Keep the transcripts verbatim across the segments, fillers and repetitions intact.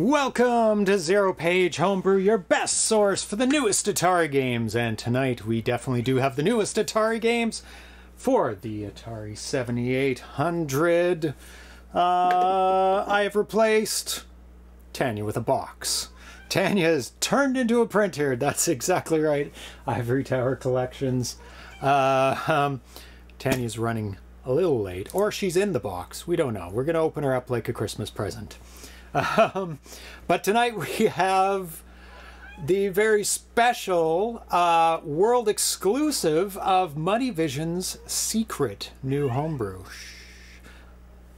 Welcome to Zero Page Homebrew, your best source for the newest Atari games, and tonight we definitely do have the newest Atari games for the Atari seventy-eight hundred. Uh, I have replaced Tanya with a box. Tanya is turned into a printer, that's exactly right, Ivory Tower Collections. Uh, um, Tanya's running a little late, or she's in the box, we don't know. We're going to open her up like a Christmas present. Um, but tonight we have the very special uh, world exclusive of Muddy Vision's secret new homebrew. Shh.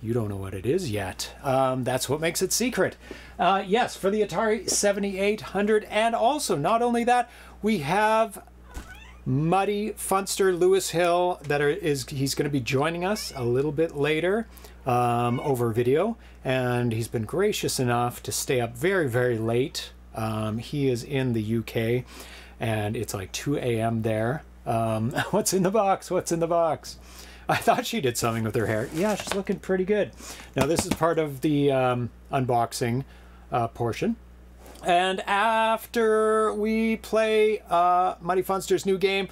You don't know what it is yet. Um, that's what makes it secret. Uh, yes, for the Atari seventy-eight hundred, and also not only that, we have Muddy Funster, Lewis Hill, that are, is he's going to be joining us a little bit later. Um, over video, and he's been gracious enough to stay up very, very late. Um, he is in the U K, and it's like two A M there. Um, what's in the box? What's in the box? I thought she did something with her hair. Yeah, she's looking pretty good. Now, this is part of the um, unboxing uh, portion. And after we play uh, Muddy Funster's new game,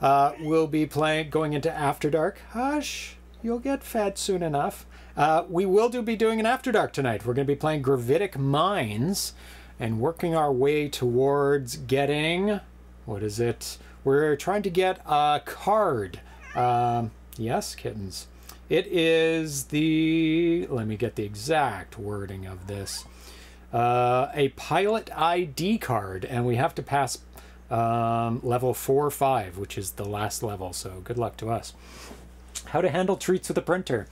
uh, we'll be playing going into After Dark. Hush! You'll get fed soon enough. Uh, we will do be doing an After Dark tonight. We're going to be playing Gravitic Mines and working our way towards getting... What is it? We're trying to get a card. Um, yes, kittens. It is the... Let me get the exact wording of this. Uh, a Pilot I D card, and we have to pass um, level four or five, which is the last level, so good luck to us. How to handle treats with a printer.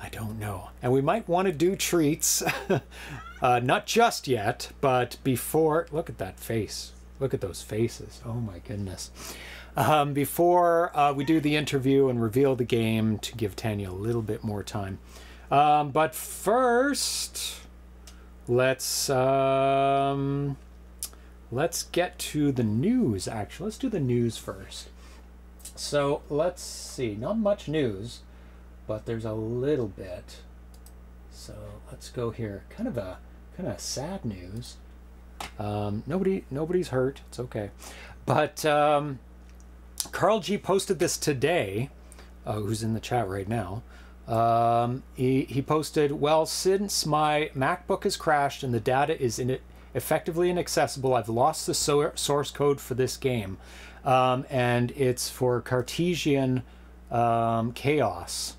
I don't know. And we might want to do treats. uh, not just yet, but before... Look at that face. Look at those faces. Oh my goodness. Um, before uh, we do the interview and reveal the game, to give Tanya a little bit more time. Um, but first, let's... Um, let's get to the news, actually. Let's do the news first. So let's see, not much news, but there's a little bit. So let's go here. Kind of a kind of sad news. Um, nobody, nobody's hurt. It's okay. But um, Carl G posted this today. Uh, who's in the chat right now? Um, he he posted. Well, since my MacBook has crashed and the data is in it effectively inaccessible, I've lost the so source code for this game. Um, and it's for Cartesian um, Chaos,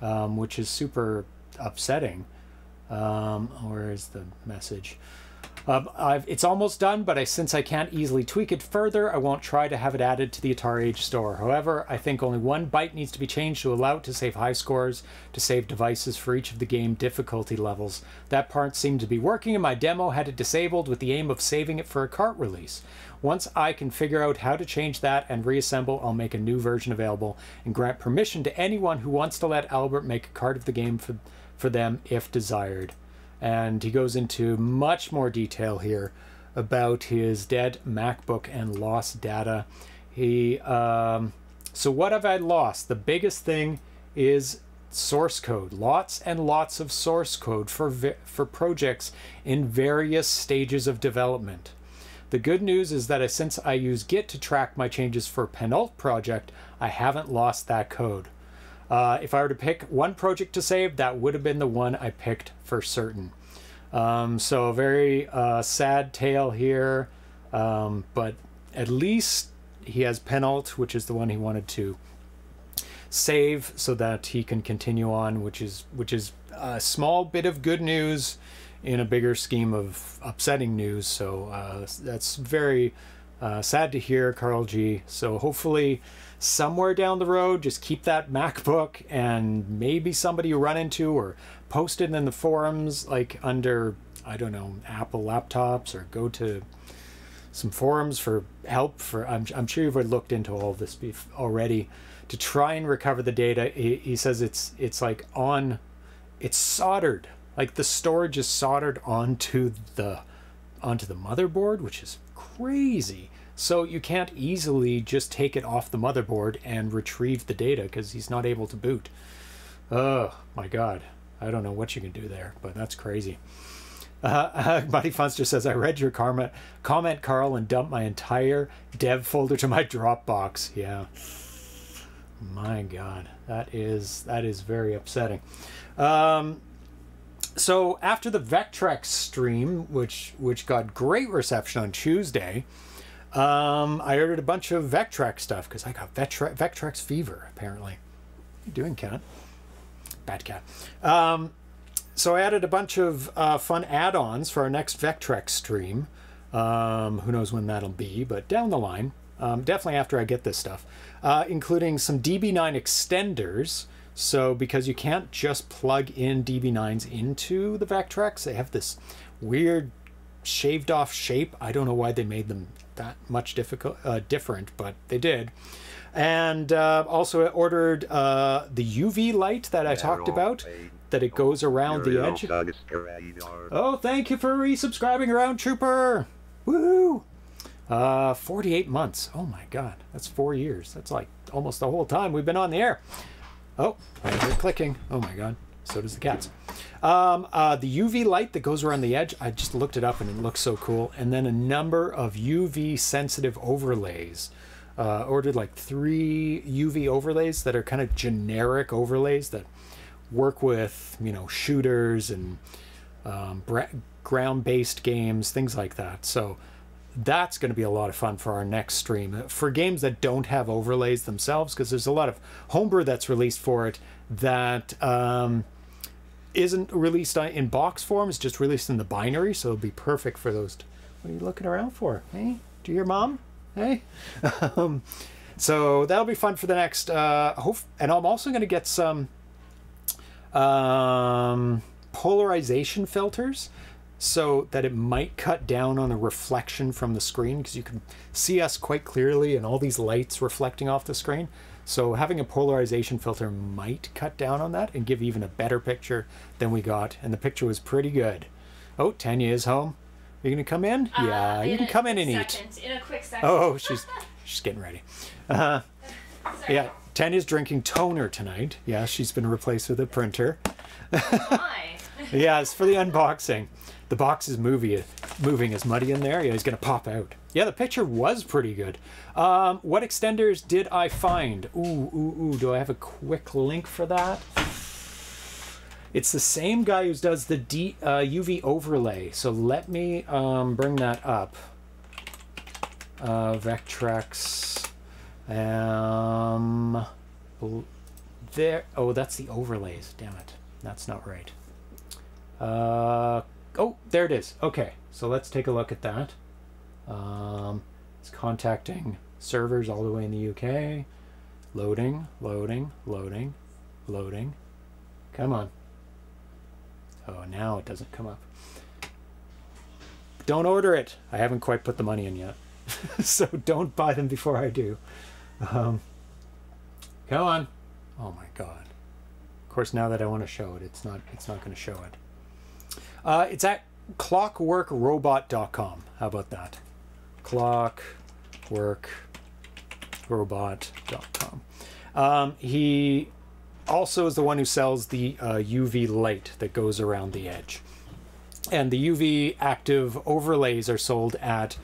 um, which is super upsetting. Um, where is the message? Um, I've, it's almost done, but I, since I can't easily tweak it further, I won't try to have it added to the Atari Age store. However, I think only one byte needs to be changed to allow it to save high scores, to save devices for each of the game difficulty levels. That part seemed to be working, and my demo had it disabled with the aim of saving it for a cart release. Once I can figure out how to change that and reassemble, I'll make a new version available and grant permission to anyone who wants to let Albert make a card of the game for, for them if desired. And he goes into much more detail here about his dead MacBook and lost data. He um, so what have I lost? The biggest thing is source code. Lots and lots of source code for, for projects in various stages of development. The good news is that since I use Git to track my changes for Penult project, I haven't lost that code. Uh, if I were to pick one project to save, that would have been the one I picked for certain. Um, so a very uh, sad tale here, um, but at least he has Penult, which is the one he wanted to save so that he can continue on, which is, which is a small bit of good news in a bigger scheme of upsetting news. So uh, that's very uh, sad to hear, Carl G. So hopefully... somewhere down the road, just keep that MacBook, and maybe somebody you run into or post it in the forums, like under, I don't know, Apple laptops, or go to some forums for help. For I'm, I'm sure you've looked into all of this already to try and recover the data. He, he says it's it's like on, it's soldered, like the storage is soldered onto the onto the motherboard, which is crazy. So you can't easily just take it off the motherboard and retrieve the data because he's not able to boot. Oh my God. I don't know what you can do there, but that's crazy. Uh, Muddy Funster says, I read your comment, comment, Carl, and dumped my entire dev folder to my Dropbox. Yeah. My God, that is that is very upsetting. Um, so after the Vectrex stream, which which got great reception on Tuesday, um, I ordered a bunch of Vectrex stuff because I got Vectrex, Vectrex fever, apparently. What are you doing, cat? Bad cat. Um, So I added a bunch of uh, fun add-ons for our next Vectrex stream. Um, who knows when that'll be, but down the line, um, definitely after I get this stuff, uh, including some D B nine extenders. So because you can't just plug in D B nines into the Vectrex, they have this weird shaved off shape. I don't know why they made them that much difficult, uh, different, but they did. And uh, also ordered uh, the U V light that I talked about, that it goes around the edge. Oh, thank you for resubscribing, Round Trooper. Woohoo! Uh, forty-eight months. Oh my God, that's four years. That's like almost the whole time we've been on the air. Oh, they're clicking. Oh my God. So does the cats. Um, uh, the U V light that goes around the edge, I just looked it up and it looks so cool. And then a number of U V sensitive overlays. Uh, ordered like three U V overlays that are kind of generic overlays that work with, you know, shooters and um, ground-based games, things like that. So that's going to be a lot of fun for our next stream. For games that don't have overlays themselves, because there's a lot of homebrew that's released for it that um, isn't released in box form, it's just released in the binary, so it'll be perfect for those. What are you looking around for? Hey, do you hear Mom? Hey, um, so that'll be fun for the next, uh, hope, and I'm also going to get some um, polarization filters so that it might cut down on the reflection from the screen, because you can see us quite clearly and all these lights reflecting off the screen. So having a polarization filter might cut down on that and give even a better picture than we got, and the picture was pretty good. Oh, Tanya is home. Are you going to come in? Uh, yeah, in you can come in and second, eat. In a quick second. Oh, she's she's getting ready. Uh, yeah, Tanya's drinking toner tonight. Yeah, she's been replaced with a printer. Oh my. Yeah, it's for the unboxing. The box is movie, moving. Is Muddy in there? Yeah, he's going to pop out. Yeah, the picture was pretty good. Um, what extenders did I find? Ooh, ooh, ooh. Do I have a quick link for that? It's the same guy who does the D, uh, U V overlay. So let me um, bring that up. Uh, Vectrex. Um, there. Oh, that's the overlays. Damn it. That's not right. Uh, oh, there it is. Okay. So let's take a look at that. Um, it's contacting servers all the way in the U K. Loading, loading, loading, loading. Come on. Oh, now it doesn't come up. Don't order it. I haven't quite put the money in yet. So don't buy them before I do. Um, come on. Oh my God. Of course, now that I want to show it, it's not it's not going to show it. Uh, it's at clockwork robot dot com. How about that? clockwork robot dot com. Um, he... also is the one who sells the uh, U V light that goes around the edge. And the U V active overlays are sold at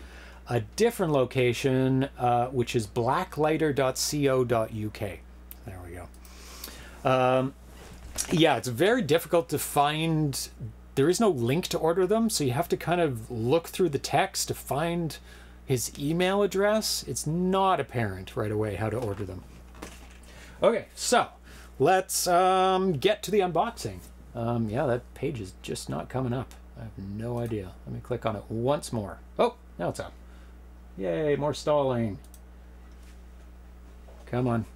a different location, uh, which is blacklighter dot co dot U K. There we go. Um, yeah, it's very difficult to find. There is no link to order them, so you have to kind of look through the text to find his email address. It's not apparent right away how to order them. Okay, so... let's um, get to the unboxing. Um, yeah, that page is just not coming up. I have no idea. Let me click on it once more. Oh, now it's up. Yay, more stalling. Come on.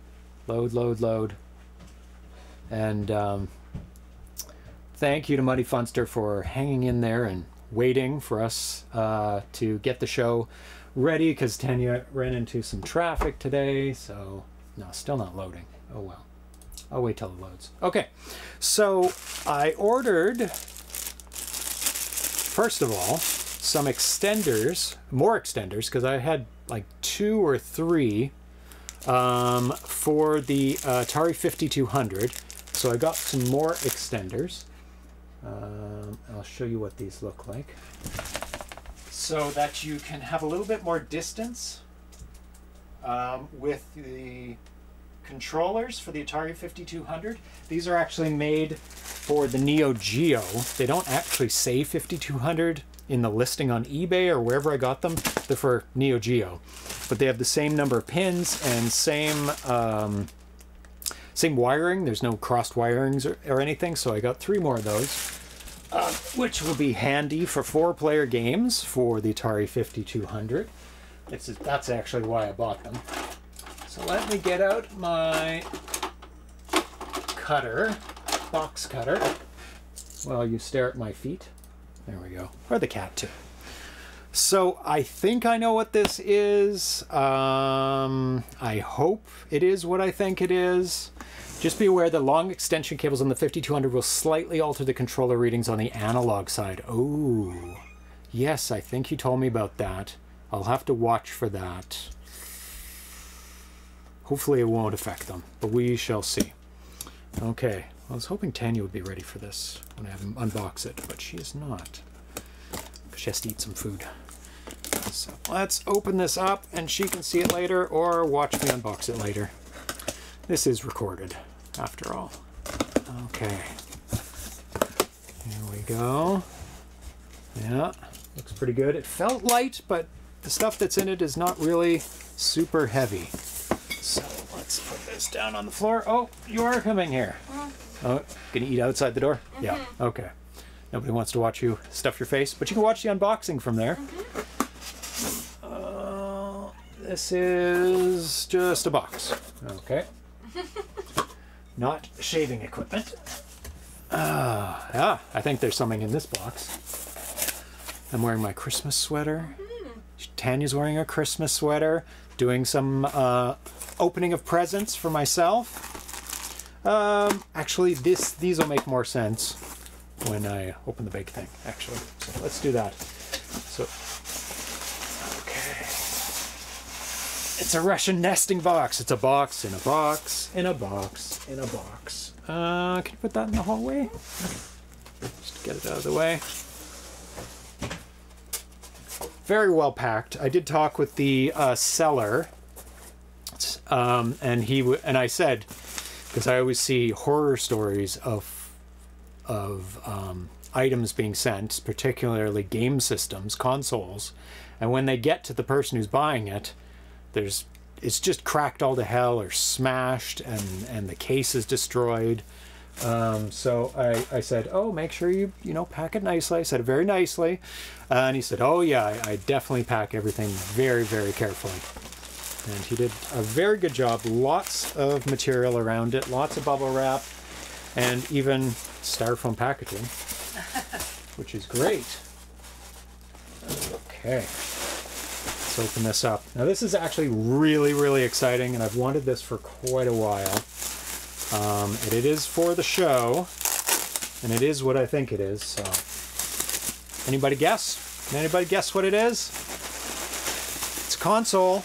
Load, load, load. And um, thank you to Muddy Funster for hanging in there and waiting for us uh, to get the show ready, because Tanya ran into some traffic today. So, no, still not loading. Oh, well. I'll wait till it loads. Okay, so I ordered, first of all, some extenders, more extenders, because I had like two or three um, for the uh, Atari fifty-two hundred. So I got some more extenders. Um, I'll show you what these look like, so that you can have a little bit more distance um, with the controllers for the Atari fifty-two hundred. These are actually made for the Neo Geo. They don't actually say fifty-two hundred in the listing on eBay or wherever I got them. They're for Neo Geo, but they have the same number of pins and same um, same wiring. There's no crossed wirings or, or anything, so I got three more of those, uh, which will be handy for four-player games for the Atari fifty-two hundred. It's, that's actually why I bought them. So let me get out my cutter, box cutter, while you stare at my feet. There we go. Or the cat, too. So I think I know what this is. Um, I hope it is what I think it is. Just be aware that long extension cables on the fifty-two hundred will slightly alter the controller readings on the analog side. Oh, yes, I think you told me about that. I'll have to watch for that. Hopefully it won't affect them, but we shall see. Okay, I was hoping Tanya would be ready for this when I have him unbox it, but she is not. She has to eat some food. So let's open this up and she can see it later or watch me unbox it later. This is recorded, after all. Okay, here we go. Yeah, looks pretty good. It felt light, but the stuff that's in it is not really super heavy. So let's put this down on the floor. Oh, you are coming here. Mm. Oh, gonna eat outside the door? Mm-hmm. Yeah, okay. Nobody wants to watch you stuff your face, but you can watch the unboxing from there. Mm-hmm. Uh, this is just a box. Okay. Not shaving equipment. Uh, ah, I think there's something in this box. I'm wearing my Christmas sweater. Mm-hmm. Tanya's wearing her Christmas sweater. Doing some uh, opening of presents for myself. Um, actually, this these will make more sense when I open the big thing, actually. So let's do that. So, okay. It's a Russian nesting box. It's a box in a box in a box in a box. Uh, can you put that in the hallway? Just get it out of the way. Very well packed. I did talk with the uh, seller, um, and he w and I said, because I always see horror stories of of um, items being sent, particularly game systems, consoles, and when they get to the person who's buying it, there's it's just cracked all to hell or smashed, and and the case is destroyed. Um, so I, I said, oh, make sure you, you know, pack it nicely. I said it very nicely. Uh, and he said, oh yeah, I, I definitely pack everything very, very carefully. And he did a very good job. Lots of material around it, lots of bubble wrap, and even styrofoam packaging, which is great. Okay, let's open this up. Now this is actually really, really exciting, and I've wanted this for quite a while. Um, and it is for the show, and it is what I think it is, so... Anybody guess? Can anybody guess what it is? It's a console.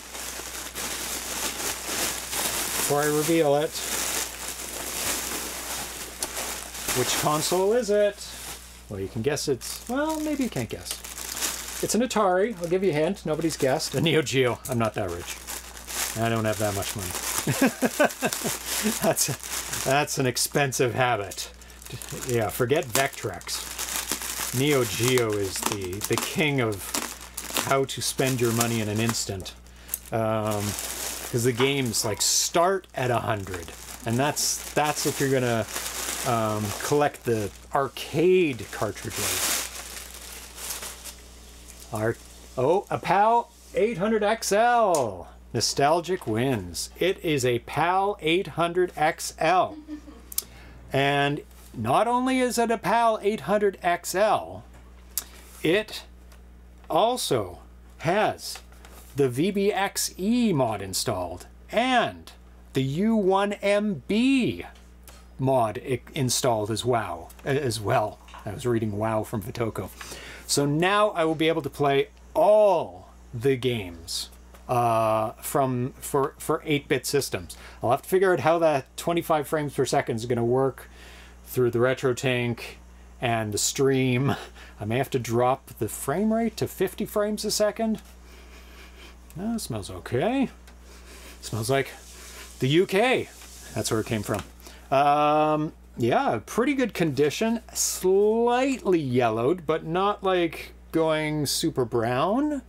Before I reveal it. Which console is it? Well, you can guess it's... Well, maybe you can't guess. It's an Atari. I'll give you a hint. Nobody's guessed. A Neo Geo. I'm not that rich. I don't have that much money. that's a, that's an expensive habit. Yeah, forget Vectrex. Neo Geo is the the king of how to spend your money in an instant, because um, the games like start at a hundred, and that's that's if you're gonna um, collect the arcade cartridges. Our oh, a PAL eight hundred X L. Nostalgic wins. It is a PAL eight hundred X L. And not only is it a PAL eight hundred X L, it also has the V B X E mod installed and the U one M B mod installed as well. As well. I was reading WoW from Vitoco. So now I will be able to play all the games Uh, from for for eight-bit systems. I'll have to figure out how that twenty-five frames per second is going to work through the RetroTink and the stream. I may have to drop the frame rate to fifty frames a second. No, it smells okay. It smells like the U K. That's where it came from. Um, yeah, pretty good condition. Slightly yellowed, but not like going super brown.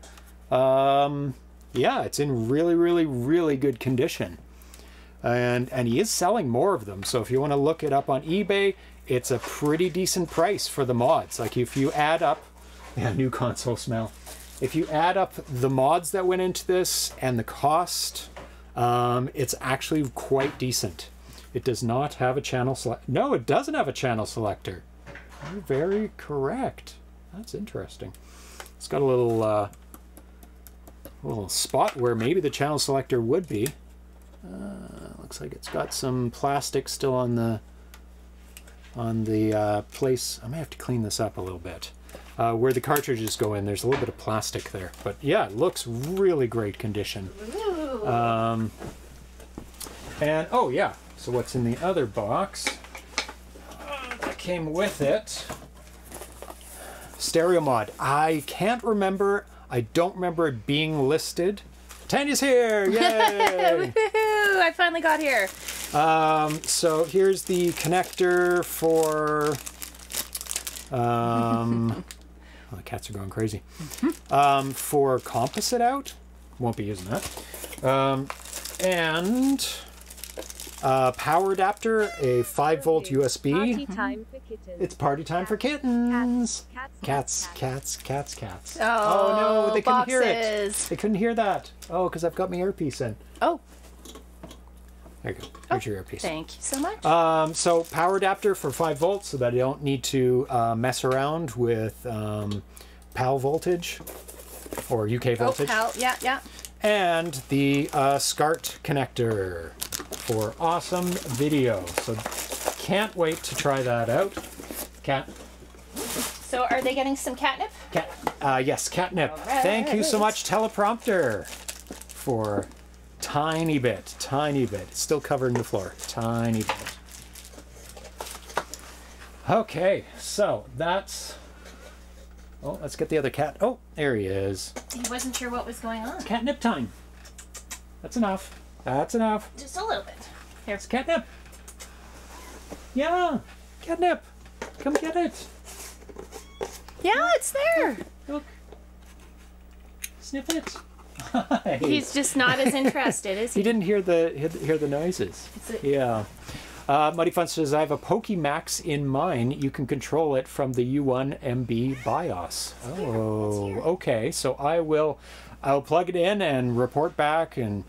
Um, yeah, it's in really, really, really good condition. And, and he is selling more of them. So if you want to look it up on eBay, it's a pretty decent price for the mods. Like if you add up, yeah, new console smell. If you add up the mods that went into this and the cost, um, it's actually quite decent. It does not have a channel select. No, it doesn't have a channel selector. You're very correct. That's interesting. It's got a little, uh, little spot where maybe the channel selector would be. Uh, looks like it's got some plastic still on the on the uh, place. I may have to clean this up a little bit. Uh, where the cartridges go in, there's a little bit of plastic there. But yeah, it looks really great condition. Um, and, oh yeah, so what's in the other box uh, that came with it? Stereo mod. I can't remember. I don't remember it being listed. Tanya's here! Yay! Woohoo! I finally got here. Um, so here's the connector for... Um, well, the cats are going crazy. Um, for composite out, won't be using that. Um, and a power adapter, a five volt U S B. Party time for kittens. It's party time for kittens. Cats, cats, cats, cats. Oh, oh no, they couldn't hear it. They couldn't hear that. Oh, because I've got my earpiece in. Oh. There you go. Here's oh, your earpiece. Thank you so much. Um, so power adapter for five volts, so that I don't need to uh, mess around with um, P A L voltage or U K voltage. Oh, P A L, yeah, yeah. And the uh, SCART connector for awesome video. So can't wait to try that out. Cat. So are they getting some catnip? Cat. Uh, yes, catnip. Right, Thank right, you right. so much, teleprompter, for. Tiny bit, tiny bit. It's still covered in the floor. Tiny bit. Okay, so that's... Oh, let's get the other cat. Oh, there he is. He wasn't sure what was going on. It's catnip time. That's enough. That's enough. Just a little bit. Here's catnip. Yeah, catnip. Come get it. Yeah, it's there. Look. Sniff it. Hi. He's just not as interested, is he? He didn't hear the hear the, hear the noises. It's a, yeah. Uh, Muddy Funster says, I have a Pokey Max in mine. You can control it from the U one M B BIOS. Oh, okay. So I will I'll plug it in and report back and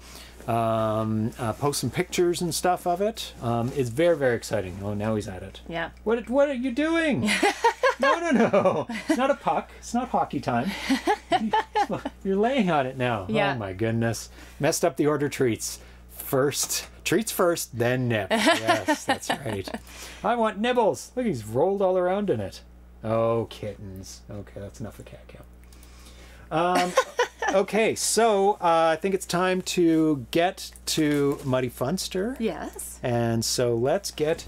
um, uh, post some pictures and stuff of it. Um, it's very, very exciting. Oh, now he's at it. Yeah. What, what are you doing? No, no, no. It's not a puck. It's not hockey time. You're laying on it now. Yeah. Oh, my goodness. Messed up the order treats. First, treats first, then nip. Yes, that's right. I want nibbles. Look, he's rolled all around in it. Oh, kittens. Okay, that's enough for cat count. Um, okay, so uh, I think it's time to get to Muddy Funster. Yes. And so let's get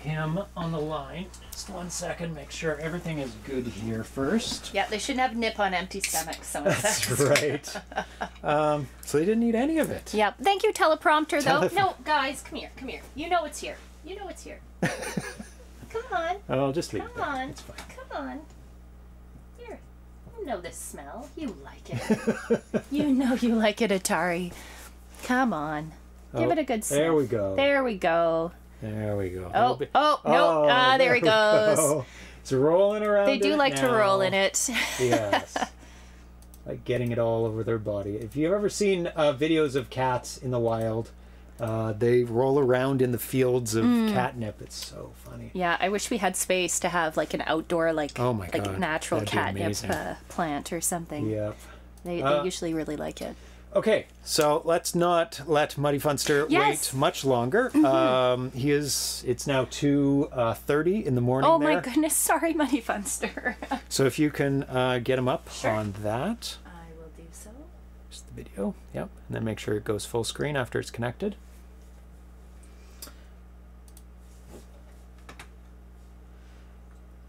him on the line. Just one second, make sure everything is good here first. Yeah, they shouldn't have nip on empty stomachs, someone That's says. Right. um, so they didn't need any of it. Yeah. Thank you, teleprompter, Telef though. No, guys, come here, come here. You know it's here. You know it's here. Come on. Oh, just leave. Come it on. It's fine. Come on. Here. You know this smell. You like it. You know you like it, Atari. Come on. Oh, give it a good sniff. There we go. There we go. There we go. Oh, oh, no. Oh, ah, there, there he goes. Go. It's rolling around. They do like now. to roll in it. Yes. Like getting it all over their body. If you've ever seen uh, videos of cats in the wild, uh, they roll around in the fields of mm. catnip. It's so funny. Yeah, I wish we had space to have like an outdoor, like, oh my God, like natural catnip uh, plant or something. Yep. They, uh, they usually really like it. Okay, so let's not let Muddy Funster yes. wait much longer. Mm-hmm. um, he is, it's now two thirty in the morning. Oh there. My goodness, sorry Muddy Funster. So if you can uh, get him up sure. on that. I will do so. Just the video, yep. And then make sure it goes full screen after it's connected.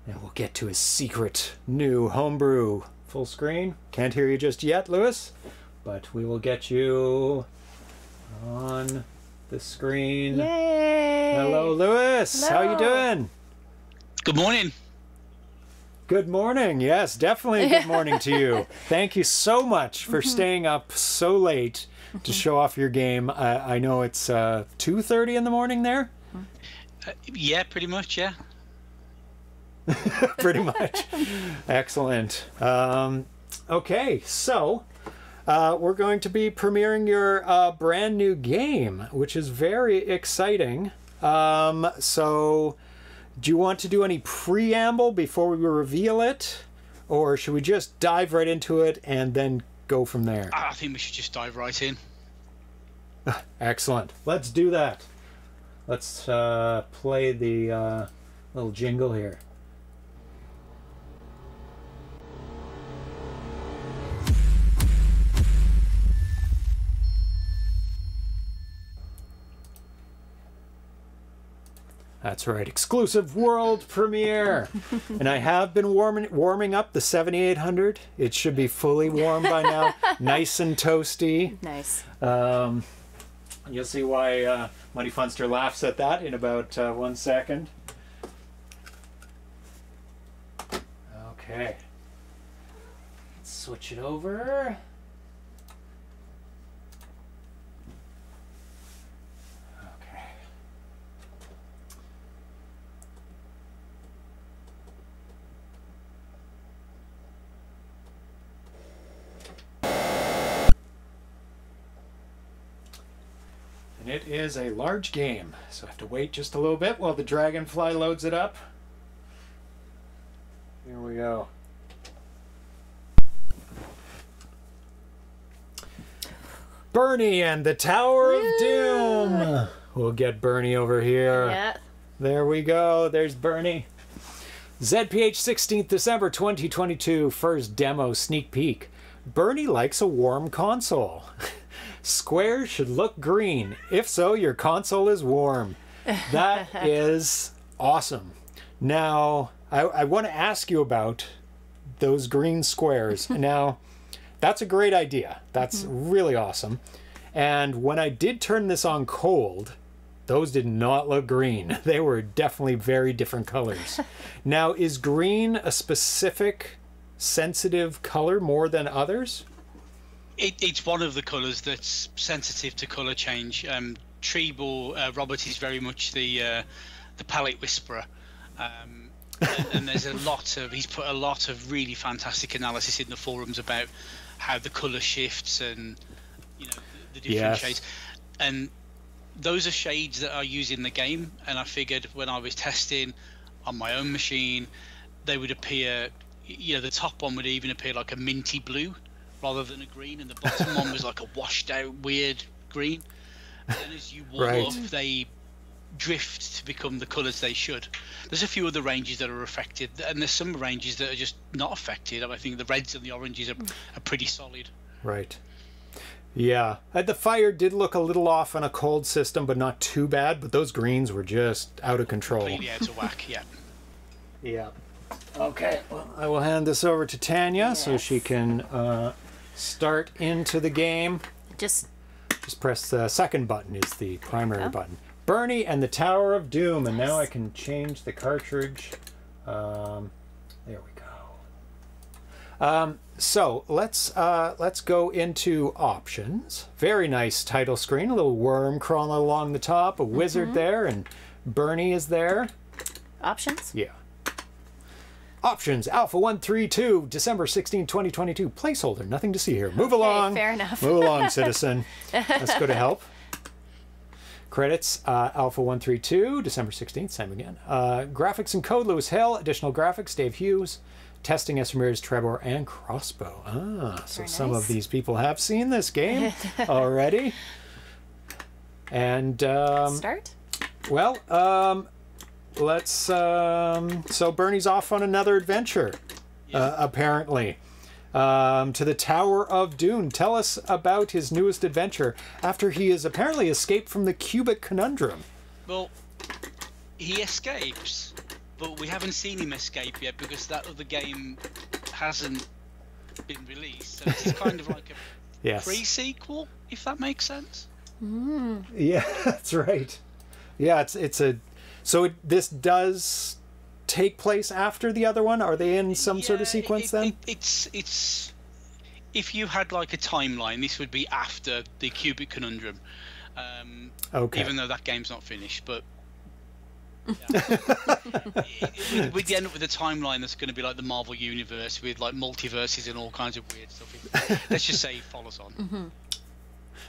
Now we'll get to his secret new homebrew. Full screen. Can't hear you just yet, Lewis, but we will get you on the screen. Yay! Hello, Lewis. Hello. How are you doing? Good morning. Good morning. Yes, definitely good morning to you. Thank you so much for mm-hmm. staying up so late to show off your game. I, I know it's uh, two thirty in the morning there. Uh, yeah, pretty much, yeah. Pretty much. Excellent. Um, okay, so uh, we're going to be premiering your uh, brand new game, which is very exciting. Um, so... Do you want to do any preamble before we reveal it, or should we just dive right into it and then go from there? I think we should just dive right in. Excellent. Let's do that. Let's uh, play the uh, little jingle here. That's right, exclusive world premiere. And I have been warming warming up the seventy-eight hundred. It should be fully warm by now, nice and toasty. Nice. Um, you'll see why uh, Muddy Funster laughs at that in about uh, one second. Okay. Let's switch it over. It is a large game, so I have to wait just a little bit while the Dragonfly loads it up. Here we go. Bernie and the Tower of Doom! We'll get Bernie over here. Yeah. There we go, there's Bernie. Z P H sixteenth December twenty twenty-two, first demo sneak peek. Bernie likes a warm console. Squares should look green. If so, your console is warm. That is awesome. Now, I, I want to ask you about those green squares. Now, that's a great idea. That's really awesome. And when I did turn this on cold, those did not look green. They were definitely very different colors. Now, is green a specific sensitive color more than others? It, it's one of the colours that's sensitive to colour change. Um, Treble uh, Robert is very much the uh, the palette whisperer, um, and, and there's a lot of he's put a lot of really fantastic analysis in the forums about how the colour shifts and you know the, the different yes. shades. And those are shades that I use in the game. And I figured when I was testing on my own machine, they would appear. You know, the top one would even appear like a minty blue. Rather than a green, and the bottom one was like a washed out weird green. And as you warm right. up, they drift to become the colours they should. There's a few other ranges that are affected, and there's some ranges that are just not affected. I think the reds and the oranges are, are pretty solid. Right. Yeah. The fire did look a little off on a cold system, but not too bad. But those greens were just out of control. Completely out of whack, yeah. Yeah. Okay. Well, I will hand this over to Tanya yes. so she can... Uh, start into the game. Just just press the second button is the primary button. Bernie and the Tower of Doom, and nice. Now I can change the cartridge. Um, there we go. Um, so let's uh, let's go into options. Very nice title screen. A little worm crawling along the top. A wizard mm-hmm. there, and Bernie is there. Options. Yeah. Options, Alpha one three two, December sixteenth twenty twenty-two, placeholder, nothing to see here. Move okay, along. Fair enough. Move along, citizen. Let's go to help. Credits, uh, Alpha one three two, December sixteenth, same again. Uh, graphics and code, Lewis Hill. Additional graphics, Dave Hughes. Testing, S. Ramirez, Trebor, and Crossbow. Ah, so nice. Some of these people have seen this game already. And, um... Start? Well, um... let's um so Bernie's off on another adventure yeah. uh, apparently um to the Tower of Doom. Tell us about his newest adventure after he has apparently escaped from the Cubic Conundrum. Well, he escapes but we haven't seen him escape yet because that other game hasn't been released. So it's kind of like a yes. pre-sequel, if that makes sense. Mm. Yeah, that's right. Yeah, it's it's a so it, this does take place after the other one. Are they in some yeah, sort of sequence it, then? It, it's it's if you had like a timeline, this would be after the Cubic Conundrum. Um, okay. Even though that game's not finished, but yeah. we'd, we'd end up with a timeline that's going to be like the Marvel Universe with like multiverses and all kinds of weird stuff. Let's just say it follows on. Mm-hmm.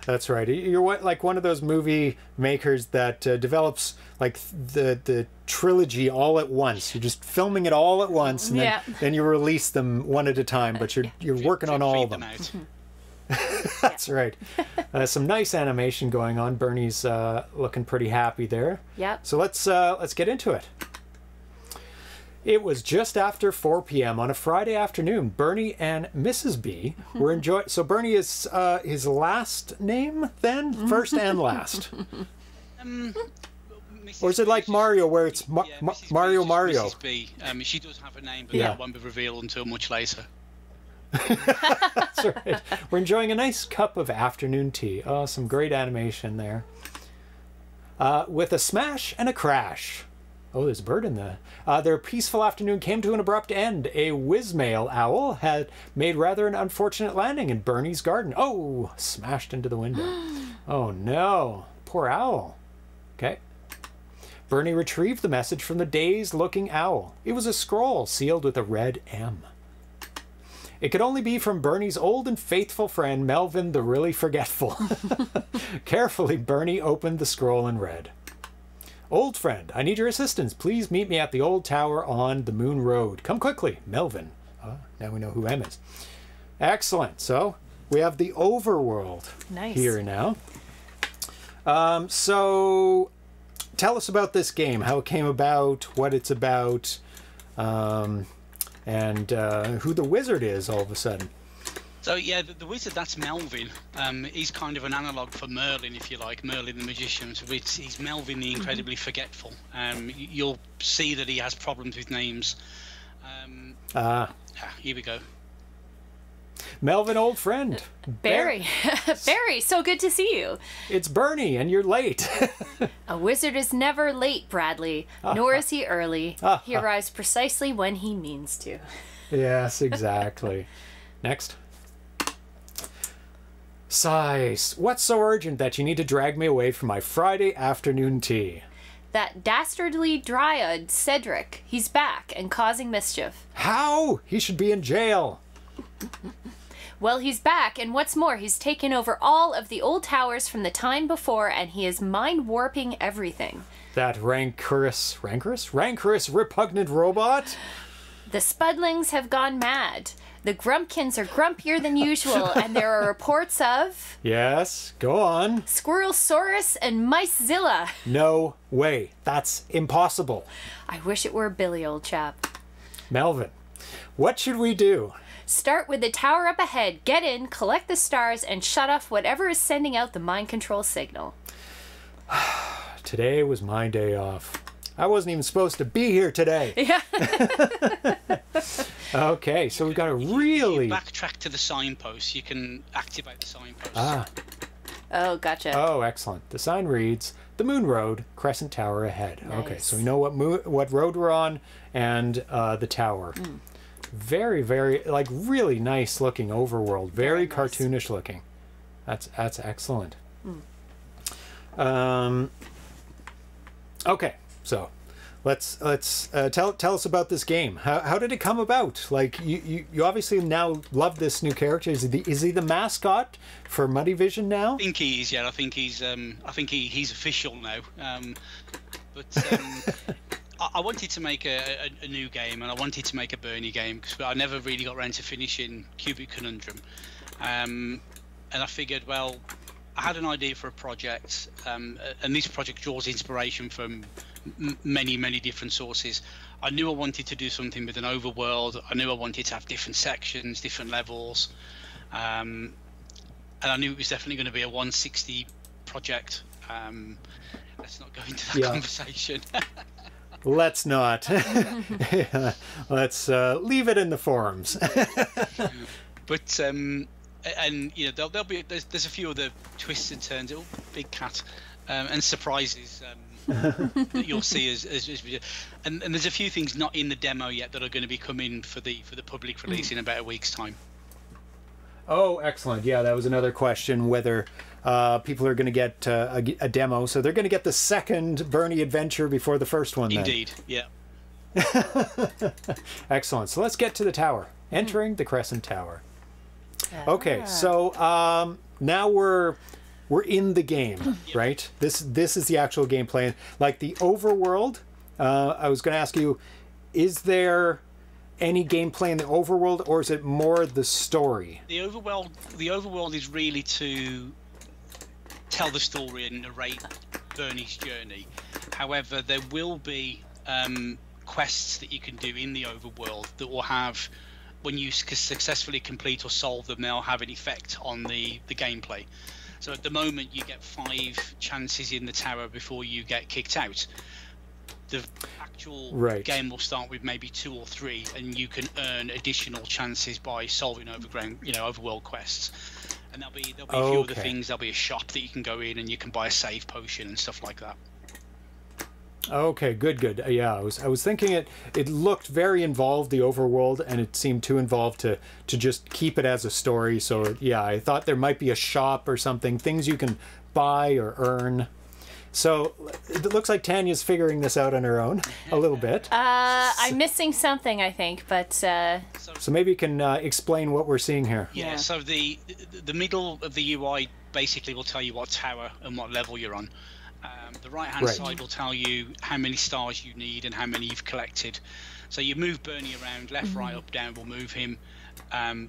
That's right. You're what, like one of those movie makers that uh, develops like the the trilogy all at once. You're just filming it all at once, and yeah. then, then you release them one at a time. But you're you're working on all of them. them That's right. Uh, some nice animation going on. Bernie's uh, looking pretty happy there. Yep. So let's uh, let's get into it. It was just after four p m on a Friday afternoon. Bernie and Missus B were enjoying... So Bernie is uh, his last name then? First and last? Um, or is it like B, Mario where it's Ma yeah, Ma Mario B, Mario? Missus B. Um, she does have a name, but yeah. that won't be revealed until much later. That's right. We're enjoying a nice cup of afternoon tea. Oh, some great animation there. Uh, with a smash and a crash... Oh, there's a bird in the... Uh, their peaceful afternoon came to an abrupt end. A whizmail owl had made rather an unfortunate landing in Bernie's garden. Oh, smashed into the window. Oh, no. Poor owl. Okay. Bernie retrieved the message from the dazed-looking owl. It was a scroll sealed with a red M. It could only be from Bernie's old and faithful friend, Melvin the Really Forgetful. Carefully, Bernie opened the scroll and read. Old friend, I need your assistance. Please meet me at the old tower on the Moon Road. Come quickly, Melvin. Uh, now we know who M is. Excellent. So we have the overworld nice. here now. Um, so tell us about this game, how it came about, what it's about, um, and uh, who the wizard is all of a sudden. So yeah, the, the wizard, that's Melvin. Um, he's kind of an analogue for Merlin, if you like, Merlin the Magician. So it's, he's Melvin the Incredibly Forgetful. Um, you'll see that he has problems with names. Um, uh, here we go. Melvin, old friend. Barry. Barry. Barry, so good to see you. It's Bernie, and you're late. A wizard is never late, Bradley, uh, nor is he early. Uh, he arrives uh, precisely when he means to. Yes, exactly. Next. Sighs. What's so urgent that you need to drag me away from my Friday afternoon tea? That dastardly dryad, Cedric. He's back and causing mischief. How? He should be in jail. Well, he's back, and what's more, he's taken over all of the old towers from the time before, and he is mind-warping everything. That rancorous, rancorous, rancorous, repugnant robot? The Spudlings have gone mad. The Grumpkins are grumpier than usual, and there are reports of... Yes, go on. Squirrelsaurus and Micezilla. No way. That's impossible. I wish it were Billy, old chap. Melvin, what should we do? Start with the tower up ahead, get in, collect the stars, and shut off whatever is sending out the mind control signal. Today was my day off. I wasn't even supposed to be here today. Yeah. Okay, so we've got a really... If you backtrack to the signpost, you can activate the signpost. Ah. Oh, gotcha. Oh, excellent. The sign reads, the Moon Road, Crescent Tower ahead. Nice. Okay, so we know what mo what road we're on and uh, the tower. Mm. Very, very, like, really nice looking overworld. Very, very nice. Cartoonish looking. That's, that's excellent. Mm. Um, okay. So, let's let's uh, tell tell us about this game. How how did it come about? Like you, you, you obviously now love this new character. Is he the, is he the mascot for Muddy Vision now? I think he is. Yeah, I think he's um I think he, he's official now. Um, but um, I, I wanted to make a, a a new game, and I wanted to make a Bernie game because I never really got around to finishing Cubic Conundrum. Um, and I figured, well, I had an idea for a project, um, and this project draws inspiration from many, many different sources. I knew I wanted to do something with an overworld. I knew I wanted to have different sections, different levels. Um, and I knew it was definitely going to be a one sixty project. Um, let's not go into that yeah. conversation. Let's not. yeah, let's uh, leave it in the forums. But um, and you know there'll, there'll be there's, there's a few other twists and turns. Oh, big cat, um, and surprises um, that you'll see as, as, as we do. And, and there's a few things not in the demo yet that are going to be coming for the for the public release mm. in about a week's time. Oh, excellent. Yeah, that was another question, whether uh, people are going to get uh, a, a demo. So they're going to get the second Bernie adventure before the first one. Indeed, then. yeah. Excellent. So let's get to the tower. Entering the Crescent Tower. Yeah. Okay, so um, now we're we're in the game, right? This, this is the actual gameplay. Like the overworld, uh, I was going to ask you, is there any gameplay in the overworld, or is it more the story? The overworld, the overworld is really to tell the story and narrate Bernie's journey. However, there will be um, quests that you can do in the overworld that will have, when you successfully complete or solve them, they'll have an effect on the the gameplay. So at the moment, you get five chances in the tower before you get kicked out. The actual right. game will start with maybe two or three, and you can earn additional chances by solving overground, you know, overworld quests. And there'll be there'll be okay. a few other things. There'll be a shop that you can go in, and you can buy a save potion and stuff like that. Okay, good, good. Yeah, I was I was thinking it it looked very involved, the overworld, and it seemed too involved to to just keep it as a story. So yeah, I thought there might be a shop or something, things you can buy or earn. So it looks like Tanya's figuring this out on her own a little bit. Uh, I'm missing something, I think, but uh... so, so maybe you can uh, explain what we're seeing here. Yeah, yeah. So the the middle of the U I basically will tell you what tower and what level you're on. Um, the right-hand right. side will tell you how many stars you need and how many you've collected. So you move Bernie around, left, mm-hmm. right, up, down will move him. Um,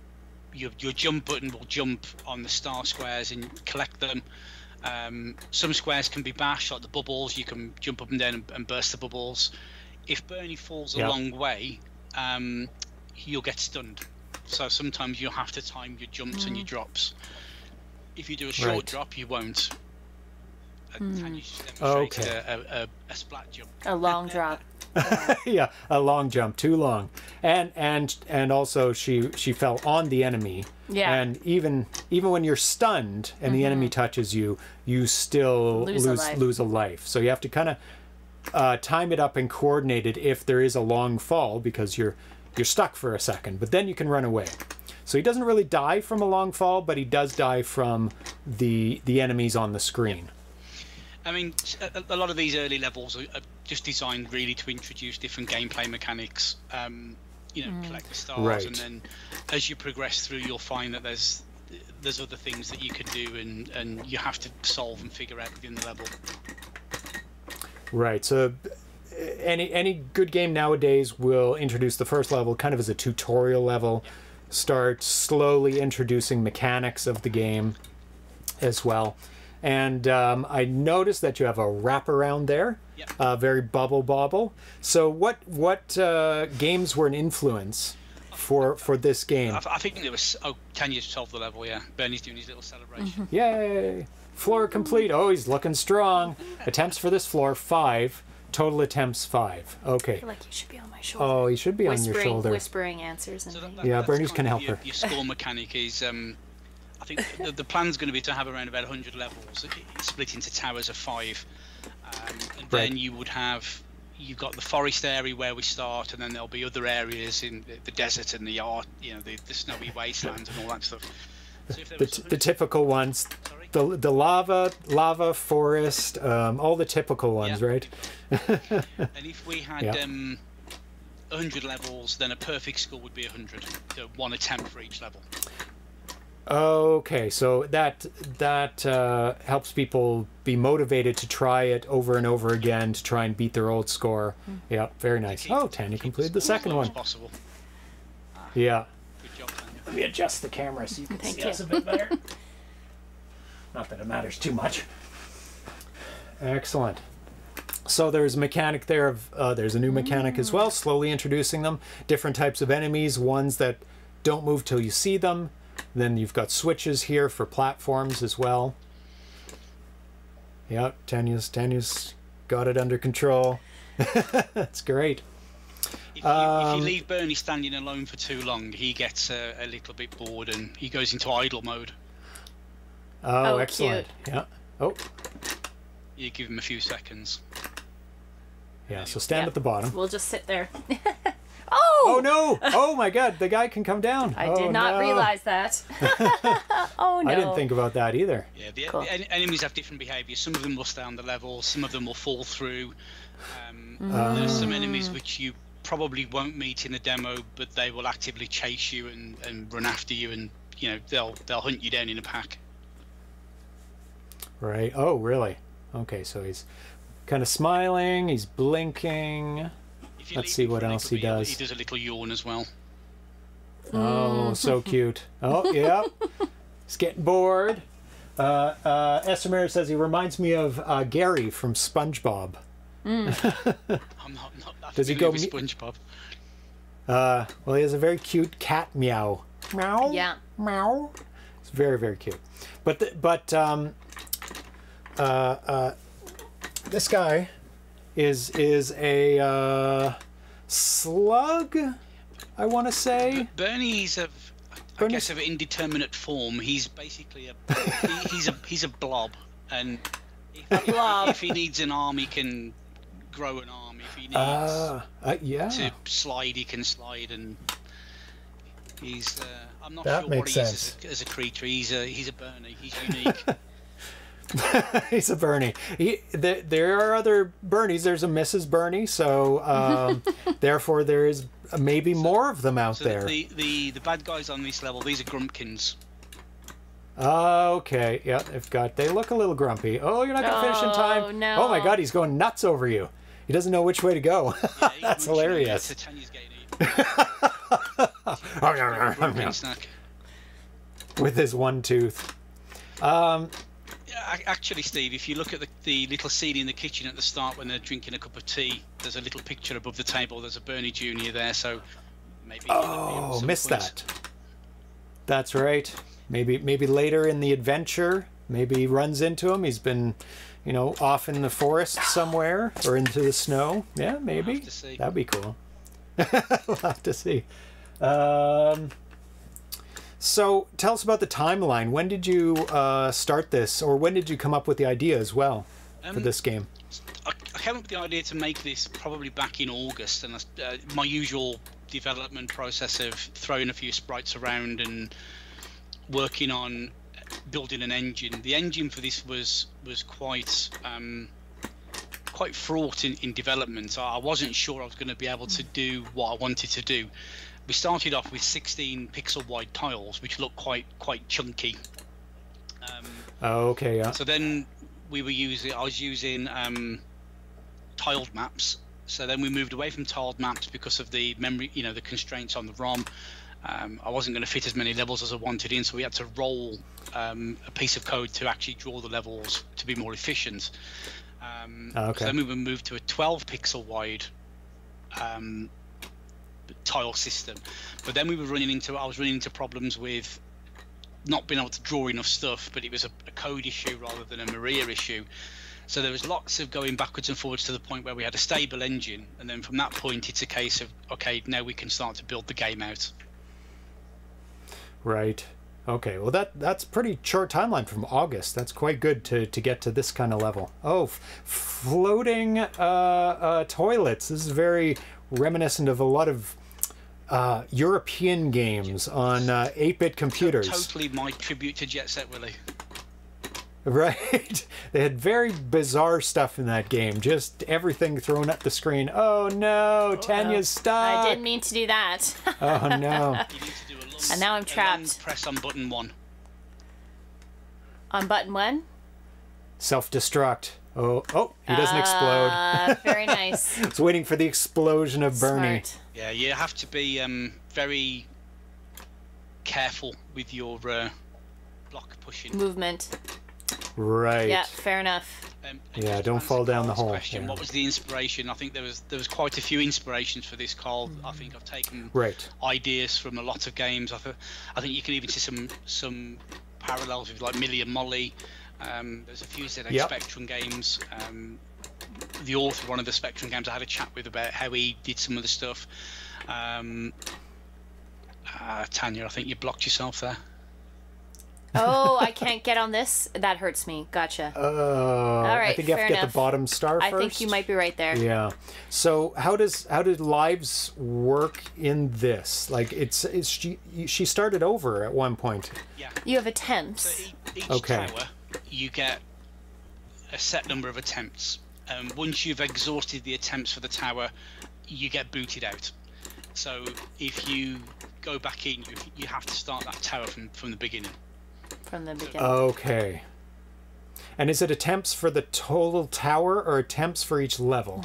your, your jump button will jump on the star squares and collect them. Um, some squares can be bashed, like the bubbles. You can jump up and down and, and burst the bubbles. If Bernie falls yeah. a long way, um, you'll get stunned. So sometimes you'll have to time your jumps mm-hmm. and your drops. If you do a short right. drop, you won't. Mm. You okay. A, a, a splat jump. A long drop. yeah, a long jump, too long, and and and also she she fell on the enemy. Yeah. And even even when you're stunned and mm-hmm. the enemy touches you, you still lose lose a life. Lose a life. So you have to kind of uh, time it up and coordinate it if there is a long fall, because you're you're stuck for a second, but then you can run away. So he doesn't really die from a long fall, but he does die from the the enemies on the screen. Yep. I mean, a lot of these early levels are just designed really to introduce different gameplay mechanics. Um, you know, mm. collect the stars, right. and then as you progress through, you'll find that there's there's other things that you can do, and and you have to solve and figure out within the level. Right. So any any good game nowadays will introduce the first level kind of as a tutorial level, start slowly introducing mechanics of the game as well. And um, I noticed that you have a wraparound there, yep. uh, very bubble bobble. So what what uh, games were an influence for for this game? I think there was oh, Tanya solved the level. Yeah, Bernie's doing his little celebration. Mm-hmm. Yay! Floor complete. Oh, he's looking strong. Attempts for this floor five. Total attempts five. Okay. I feel like you should be on my shoulder. Oh, you should be whispering, on your shoulder. Whispering answers. And so that, that, yeah, Bernie's can help your, her. Your score mechanic is. Um, I think the, the plan's going to be to have around about one hundred levels, split into towers of five, um, and then right. you would have, you've got the forest area where we start, and then there'll be other areas in the, the desert and the art, you know, the, the snowy wasteland and all that stuff. So if there was the, the typical ones, sorry? the the lava, lava forest, um, all the typical ones, yeah. right? And if we had yeah. um, one hundred levels, then a perfect score would be one hundred, so one attempt for each level. Okay, so that that uh, helps people be motivated to try it over and over again to try and beat their old score. Mm. Yeah, very nice. Oh, Tanya completed the second one. Possible. Yeah. Good job, Tanya. Let me adjust the camera so you can see us a bit better. Not that it matters too much. Excellent. So there's a mechanic there. Of, uh, there's a new mechanic mm. as well, slowly introducing them. Different types of enemies, ones that don't move till you see them. Then you've got switches here for platforms as well. Yeah, Tanya's Tanya's got it under control. That's great. If you, um, if you leave Bernie standing alone for too long, he gets a, a little bit bored and he goes into idle mode. Oh, oh excellent. Cute. Yeah. Oh. You give him a few seconds. Yeah, so stand yep. at the bottom. We'll just sit there. Oh! Oh, no! Oh, my God, the guy can come down. I oh, did not no. realize that. Oh, no. I didn't think about that either. Yeah, the cool. en enemies have different behaviors. Some of them will stay on the level. Some of them will fall through. Um, mm. There's some enemies which you probably won't meet in the demo, but they will actively chase you and, and run after you, and, you know, they'll, they'll hunt you down in a pack. Right. Oh, really? Okay, so he's kind of smiling. He's blinking. Let's see what else he does. He does a little yawn as well. Oh, so cute. Oh, yeah. He's getting bored. Uh, uh, Estermere says he reminds me of uh, Gary from SpongeBob. Mm. I'm not, not that does he go with SpongeBob. Uh, well, he has a very cute cat meow. Meow? Yeah. Meow. It's very, very cute. But, the, but um, uh, uh, this guy... Is is a uh, slug? I want to say. But Bernie's of, I Bernie's... guess, of indeterminate form. He's basically a he, he's a he's a blob, and if, blob. if he needs an arm, he can grow an arm. If he needs uh, uh, yeah. to slide, he can slide, and he's. Uh, I'm not that sure what he sense. is as a, as a creature. He's a he's a Bernie. He's unique. He's a Bernie. He, th there are other Bernies. There's a Missus Bernie, so um, therefore there is maybe so, more of them out so there. The, the the bad guys on this level, these are Grumpkins. Oh, okay. Yeah, they've got. They look a little grumpy. Oh, you're not gonna oh, finish in time. No. Oh my God, he's going nuts over you. He doesn't know which way to go. Yeah, that's hilarious. It's a Tanya's gate. With his one tooth. Um. Actually, Steve, if you look at the, the little scene in the kitchen at the start when they're drinking a cup of tea, there's a little picture above the table. There's a Bernie Junior there, so maybe. Oh, missed that. That's right. Maybe, maybe later in the adventure, maybe he runs into him. He's been, you know, off in the forest somewhere or into the snow. Yeah, maybe. We'll have to see. That'd be cool. We'll have to see. Um... So tell us about the timeline. When did you uh, start this, or when did you come up with the idea as well um, for this game? I came up with the idea to make this probably back in August, and uh, my usual development process of throwing a few sprites around and working on building an engine. The engine for this was was quite um, quite fraught in, in development. I wasn't sure I was going to be able to do what I wanted to do. We started off with sixteen pixel wide tiles, which looked quite quite chunky. Um, oh, okay. Yeah. So then we were using. I was using um, tiled maps. So then we moved away from tiled maps because of the memory, you know, the constraints on the ROM. Um, I wasn't going to fit as many levels as I wanted in, so we had to roll um, a piece of code to actually draw the levels to be more efficient. Um, oh, okay. So then we moved to a twelve pixel wide. Um, tile system, but then we were running into I was running into problems with not being able to draw enough stuff, but it was a, a code issue rather than a Maria issue. So there was lots of going backwards and forwards to the point where we had a stable engine, and then from that point it's a case of, okay, now we can start to build the game out. Right. Okay, well that that's pretty short timeline from August. That's quite good to to get to this kind of level. Oh, f floating uh, uh, toilets. This is very reminiscent of a lot of uh, European games on uh, eight bit computers. Totally my tribute to Jet Set Willy. Right? They had very bizarre stuff in that game. Just everything thrown at the screen. Oh no, oh, Tanya's no. stuck. I didn't mean to do that. Oh no. You need to do a long, and now I'm trapped. Press on button one. On button one? Self-destruct. Oh, oh, he doesn't uh, explode. Very nice. It's waiting for the explosion of Smart. Bernie. Yeah, you have to be um, very careful with your uh, block pushing. Movement. Right. Yeah, fair enough. Um, yeah, don't fall down the hole. Question, yeah. What was the inspiration? I think there was there was quite a few inspirations for this, Carl. Mm-hmm. I think I've taken right. ideas from a lot of games. I, th I think you can even see some, some parallels with like Millie and Molly. Um, there's a few Z X yep. Spectrum games. Um, the author of one of the Spectrum games, I had a chat with about how he did some of the stuff. Um, uh, Tanya, I think you blocked yourself there. Oh, I can't get on this. That hurts me. Gotcha. Oh, uh, right, I think you have to enough. get the bottom star first. I think you might be right there. Yeah. So how does how did lives work in this? Like, it's, it's she she started over at one point. Yeah. You have attempts. So each okay. tower, you get a set number of attempts. Um, once you've exhausted the attempts for the tower, you get booted out. So if you go back in, you have to start that tower from from the beginning. From the beginning. Okay. And is it attempts for the total tower or attempts for each level?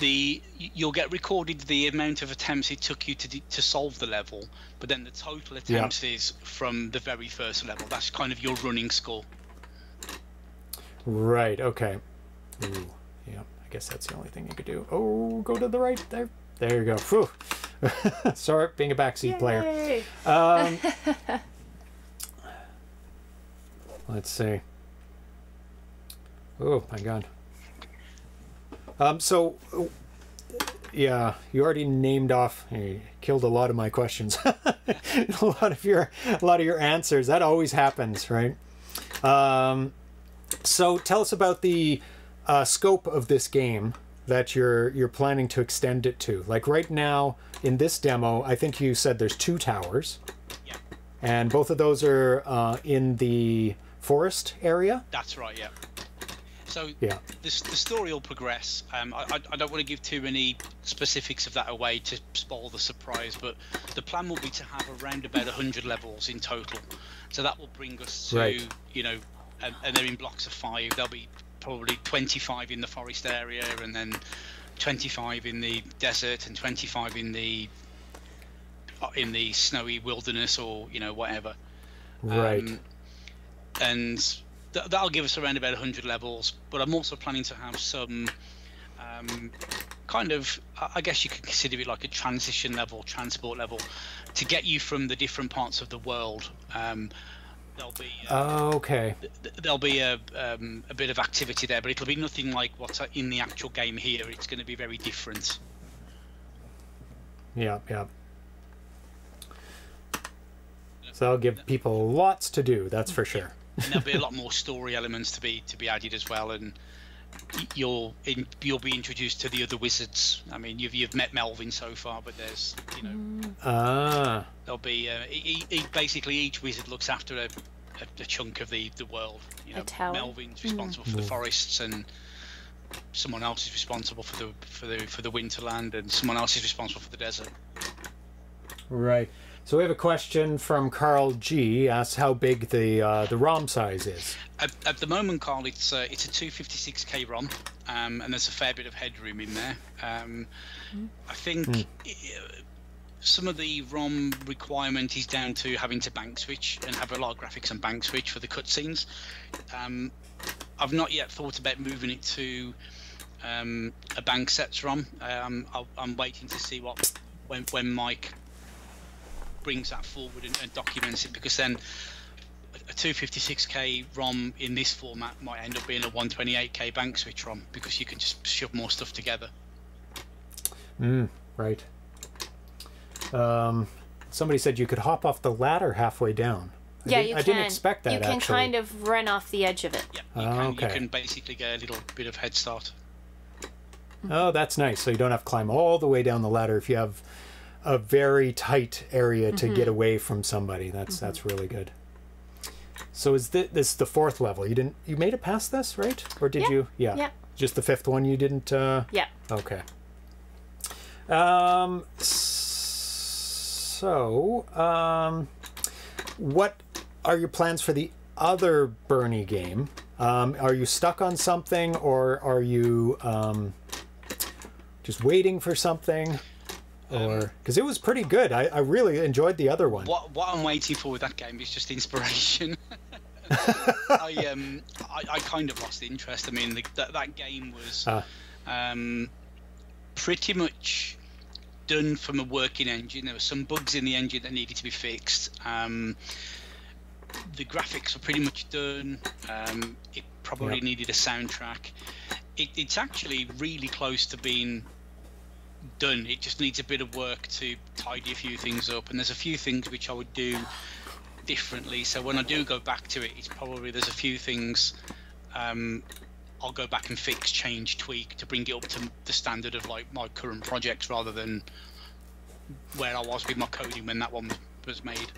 The you'll get recorded the amount of attempts it took you to to solve the level, but then the total attempts yeah. is from the very first level. That's kind of your running score. Right. Okay. Ooh, yeah. I guess that's the only thing you could do. Oh, go to the right there. There you go. Whew. Sorry, being a backseat Yay. player. Um, Let's see. Oh my god. Um, so, yeah, you already named off. You killed a lot of my questions. a lot of your, a lot of your answers. That always happens, right? Um, so tell us about the uh, scope of this game that you're you're planning to extend it to. Like right now in this demo, I think you said there's two towers. Yeah. And both of those are uh, in the forest area? That's right, yeah. So yeah. The, the story will progress. Um, I, I don't want to give too many specifics of that away to spoil the surprise, but the plan will be to have around about one hundred levels in total. So that will bring us to, right. you know, and, and they're in blocks of five. There'll be probably twenty-five in the forest area, and then twenty-five in the desert, and twenty-five in the... in the snowy wilderness, or you know, whatever, right? Um, and th that'll give us around about one hundred levels. But I'm also planning to have some um, kind of, I guess you could consider it like a transition level, transport level, to get you from the different parts of the world. Um, there'll be uh, oh, okay. Th there'll be a um, a bit of activity there, but it'll be nothing like what's in the actual game here. It's going to be very different. Yeah, yeah. So that'll give people lots to do, that's for sure. And there'll be a lot more story elements to be to be added as well, and you'll in, you'll be introduced to the other wizards. I mean, you've you've met Melvin so far, but there's you know ah there'll be uh, he, he, basically each wizard looks after a, a, a chunk of the the world. You know, Melvin's responsible mm. for the forests, and someone else is responsible for the for the for the Winterland, and someone else is responsible for the desert. Right. So we have a question from Carl G. Asks how big the uh, the ROM size is. At, at the moment, Carl, it's uh, it's a two fifty-six K ROM, um, and there's a fair bit of headroom in there. Um, I think mm. it, some of the ROM requirement is down to having to bank switch and have a lot of graphics and bank switch for the cutscenes. Um, I've not yet thought about moving it to um, a bank sets ROM. Um, I'll, I'm waiting to see what when when Mike brings that forward and, and documents it, because then a two fifty-six K ROM in this format might end up being a one twenty-eight K bank switch ROM, because you can just shove more stuff together. Mm, right. Um, somebody said you could hop off the ladder halfway down. I yeah, did, you I can. didn't expect that. You can actually kind of run off the edge of it. Yeah, you, uh, can, okay. you can basically get a little bit of head start. Oh, that's nice. So you don't have to climb all the way down the ladder if you have a very tight area to mm-hmm. get away from somebody. That's mm-hmm. that's really good. So is this, this the fourth level? You didn't you made it past this, right? Or did yeah. you? Yeah. Yeah. Just the fifth one you didn't. Uh... Yeah. Okay. Um. So, um, what are your plans for the other Bernie game? Um, are you stuck on something, or are you um, just waiting for something? Or because it was pretty good, I, I really enjoyed the other one. What what I'm waiting for with that game is just inspiration. I um I, I kind of lost interest. I mean, the, that that game was uh. um pretty much done from a working engine. There were some bugs in the engine that needed to be fixed. Um, the graphics were pretty much done. Um, it probably yep. needed a soundtrack. it, it's actually really close to being done. It just needs a bit of work to tidy a few things up, and there's a few things which I would do differently. So when I do go back to it, it's probably there's a few things um, I'll go back and fix, change, tweak to bring it up to the standard of like my current projects rather than where I was with my coding when that one was made.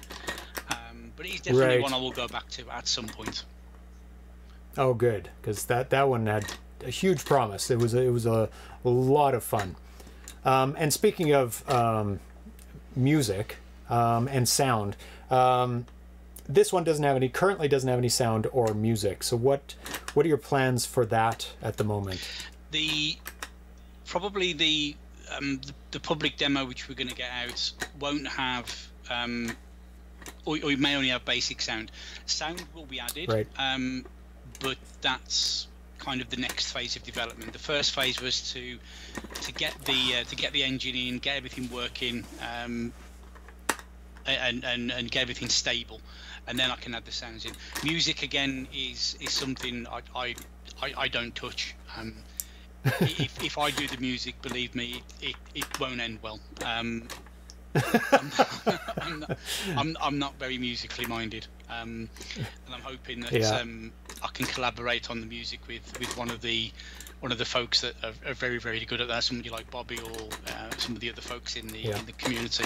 Um, but it is definitely right. one I will go back to at some point. Oh, good, because that that one had a huge promise. It was it was a, a lot of fun. Um, and speaking of um, music um, and sound, um, this one doesn't have any. Currently, doesn't have any sound or music. So what what are your plans for that at the moment? The probably the um, the, the public demo which we're going to get out won't have. Um, or, or it may only have basic sound. Sound will be added. Right. Um, But that's kind of the next phase of development. The first phase was to to get the uh, to get the engine in, get everything working, um, and, and and get everything stable, and then I can add the sounds in. Music again is is something I I, I, I don't touch. Um, if if I do the music, believe me, it it, it won't end well. Um, I'm, not, I'm, not, I'm, I'm not very musically minded, um, and I'm hoping that yeah. um, I can collaborate on the music with, with one of the one of the folks that are, are very very good at that. Somebody like Bobby or uh, some of the other folks in the yeah. in the community.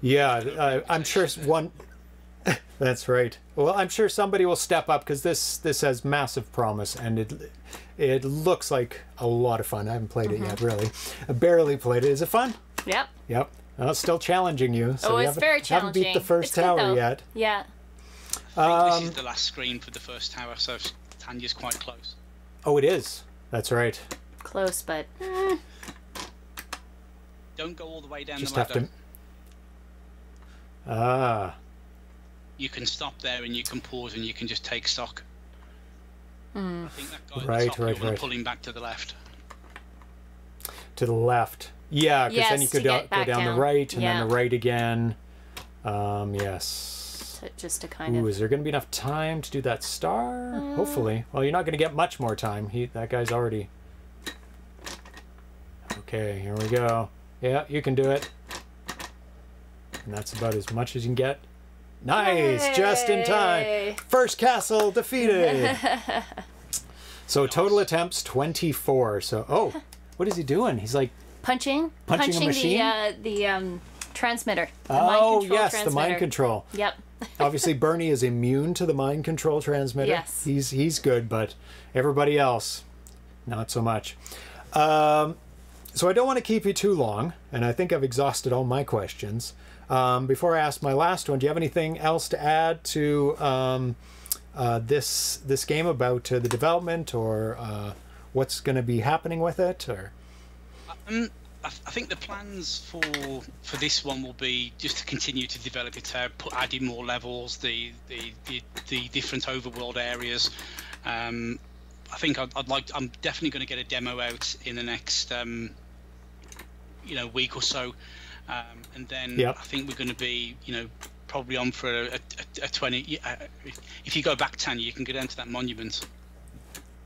Yeah, uh, I'm sure one. That's right. Well, I'm sure somebody will step up because this this has massive promise, and it it looks like a lot of fun. I haven't played mm-hmm. it yet, really. I barely played it. Is it fun? Yep. Yep. Well, it's still challenging you. So oh, it's you very challenging. Haven't beat the first it's tower yet. Yeah. I think um, this is the last screen for the first tower, so Tanya's quite close. Oh, it is. That's right. Close, but mm. don't go all the way down Just the ladder. Have to... Ah. You can stop there, and you can pause, and you can just take stock. Mm. I think that guy right, at the top, right, right. pulling back to the left. To the left. Yeah, because yes, then you could do, go down, down the right and yeah. then the right again. Um, yes. So just to kind Ooh, of. Is there going to be enough time to do that star? Uh... Hopefully. Well, you're not going to get much more time. He, that guy's already. Okay, here we go. Yeah, you can do it. And that's about as much as you can get. Nice, Yay! Just in time. First castle defeated. So nice. Total attempts twenty-four. So, oh, what is he doing? He's like. Punching, punching, punching a machine? the uh, the um, transmitter. The oh mind yes, transmitter. the mind control. Yep. Obviously, Bernie is immune to the mind control transmitter. Yes, he's he's good, but everybody else, not so much. Um, so I don't want to keep you too long, and I think I've exhausted all my questions. Um, before I ask my last one, do you have anything else to add to um, uh, this this game about uh, the development or uh, what's going to be happening with it or? Um, I, th I think the plans for for this one will be just to continue to develop it, uh, put adding more levels, the the the, the different overworld areas. Um, I think I'd, I'd like. To, I'm definitely going to get a demo out in the next um, you know week or so, um, and then yep. I think we're going to be you know probably on for a, a, a twenty. Uh, if, if you go back, Tanya, you can go down to that monument.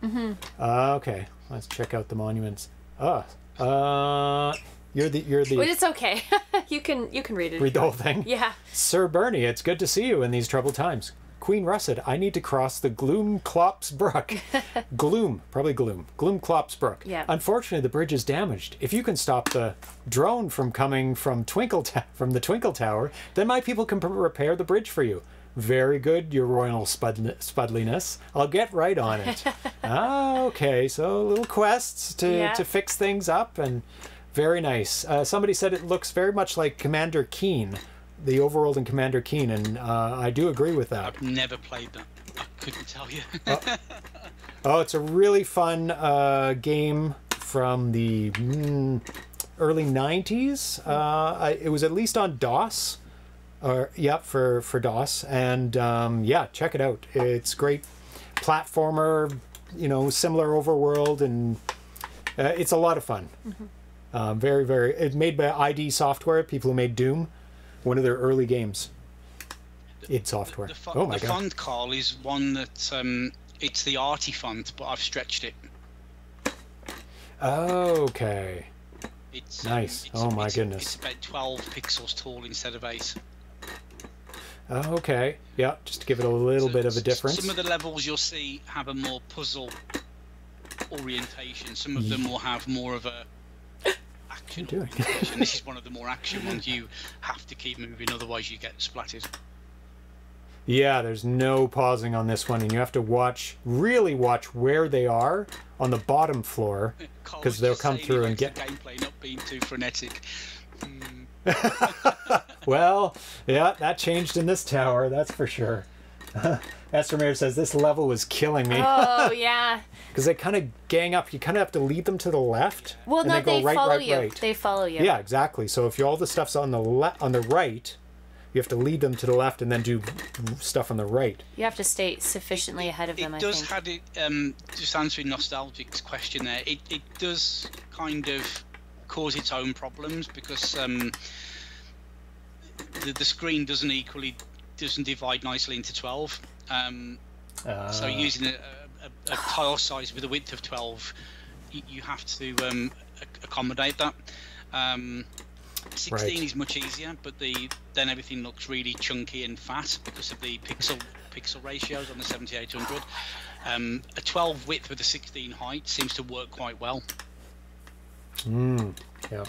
Mm-hmm. Uh, okay, let's check out the monuments. Oh. Uh, you're the you're the. But it's okay. you can you can read it. Read the whole thing. Yeah. Sir Bernie, it's good to see you in these troubled times. Queen Russet, I need to cross the Gloomclops Brook. Gloom, probably Gloom. Gloomclops Brook. Yeah. Unfortunately, the bridge is damaged. If you can stop the drone from coming from Twinkle ta from the Twinkle Tower, then my people can repair the bridge for you. Very good, your royal spud spudliness. I'll get right on it. Ah, okay, so little quests to, yeah. to fix things up, and very nice. Uh, somebody said it looks very much like Commander Keen, the overworld in Commander Keen, and uh, I do agree with that. I've never played that. I couldn't tell you. oh. oh, it's a really fun uh, game from the mm, early nineties. Uh, I, it was at least on DOS. Or, yeah, for, for DOS. And, um, yeah, check it out. It's great platformer, you know, similar overworld, and uh, it's a lot of fun. Mm-hmm. uh, very, very... It's made by I D Software, people who made Doom, one of their early games. It's software. The, the, the, oh, my the God. The font call is one that um, It's the arty font, but I've stretched it. Okay. It's nice. Um, it's, oh my it's, goodness. It's about twelve pixels tall instead of eight. Okay. Yeah, just to give it a little so, bit of a difference. Some of the levels you'll see have a more puzzle orientation. Some of them will have more of a action orientation. This is one of the more action ones. You have to keep moving, otherwise you get splatted. Yeah, there's no pausing on this one, and you have to watch, really watch where they are on the bottom floor, because they'll come through and get... gameplay not being too frenetic. Mm. Well, yeah, that changed in this tower, that's for sure. Esthermere says, this level was killing me. Oh, yeah. Because they kind of gang up. You kind of have to lead them to the left. Well, and no, they, go they right, follow right, you. Right. They follow you. Yeah, exactly. So if you, all the stuff's on the le on the right... You have to lead them to the left and then do stuff on the right. You have to stay sufficiently ahead of them, I think. It does have it, um, just answering Nostalgic's question there, it, it does kind of cause its own problems because um, the, the screen doesn't equally, doesn't divide nicely into twelve. Um, uh. So using a, a, a tile size with a width of twelve, you, you have to um, accommodate that. Um, sixteen right. is much easier, but the then everything looks really chunky and fat because of the pixel pixel ratios on the seventy-eight hundred. Um, a twelve width with a sixteen height seems to work quite well. Mm, yeah.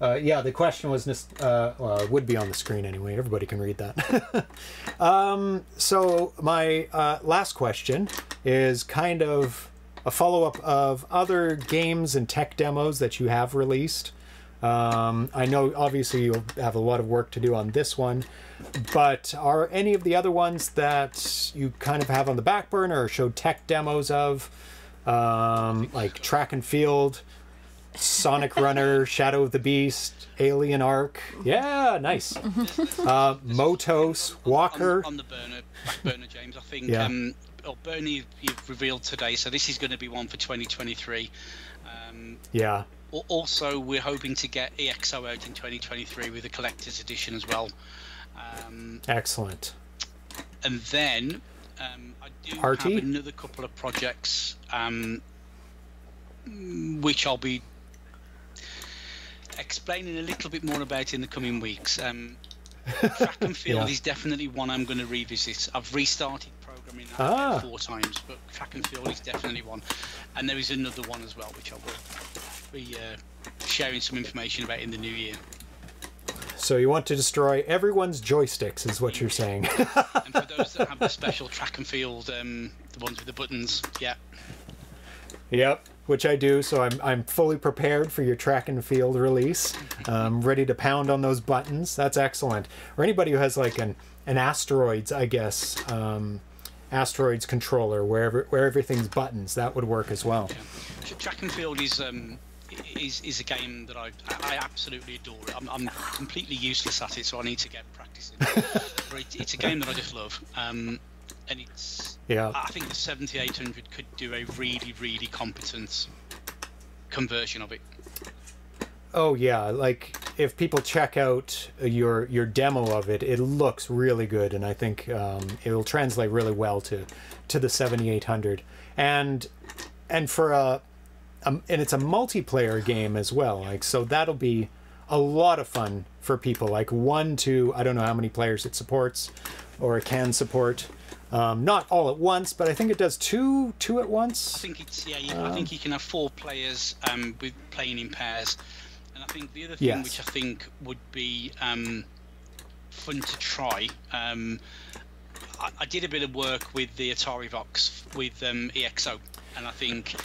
Uh, yeah, the question was, uh, well, it would be on the screen anyway. Everybody can read that. um, so my uh, last question is kind of a follow-up of other games and tech demos that you have released. Um, I know obviously you'll have a lot of work to do on this one, but are any of the other ones that you kind of have on the back burner or show tech demos of, um, like Track and Field, Sonic Runner, Shadow of the Beast, Alien Arc? Yeah, nice. Uh, Motos, Walker. On, on the burner, back burner, James, I think. Yeah. Um, oh, Bernie, you've revealed today, so this is going to be one for twenty twenty-three. Um, yeah. Also, we're hoping to get E X O out in twenty twenty-three with a collector's edition as well. Um, Excellent. And then um, I do Artie? have another couple of projects, um, which I'll be explaining a little bit more about in the coming weeks. Um, track and Field yeah. is definitely one I'm going to revisit. I've restarted programming that ah. four times, but Track and Field is definitely one. And there is another one as well, which I will... be uh, sharing some information about in the new year. So you want to destroy everyone's joysticks is what you're saying. And for those that have the special Track and Field, um, the ones with the buttons, yeah. Yep, which I do, so I'm, I'm fully prepared for your Track and Field release. I'm ready to pound on those buttons. That's excellent. Or anybody who has like an, an Asteroids, I guess, um, Asteroids controller, wherever, where everything's buttons, that would work as well. Yeah. Track and Field is... Um, Is, is a game that I, I absolutely adore. I'm, I'm completely useless at it, so I need to get practicing. But it, it's a game that I just love, um, and it's. Yeah. I think the seventy-eight hundred could do a really, really competent conversion of it. Oh yeah, like if people check out your your demo of it, it looks really good, and I think um, it'll translate really well to to the seventy-eight hundred, and and for a. Um, and it's a multiplayer game as well, like so that'll be a lot of fun for people, like one to I don't know how many players it supports or it can support, um, not all at once, but I think it does two two at once. I think it's yeah, yeah um, I think you can have four players um, with playing in pairs, and I think the other thing yes. which I think would be um, fun to try, um, I, I did a bit of work with the Atari Vox with um, E X O, and I think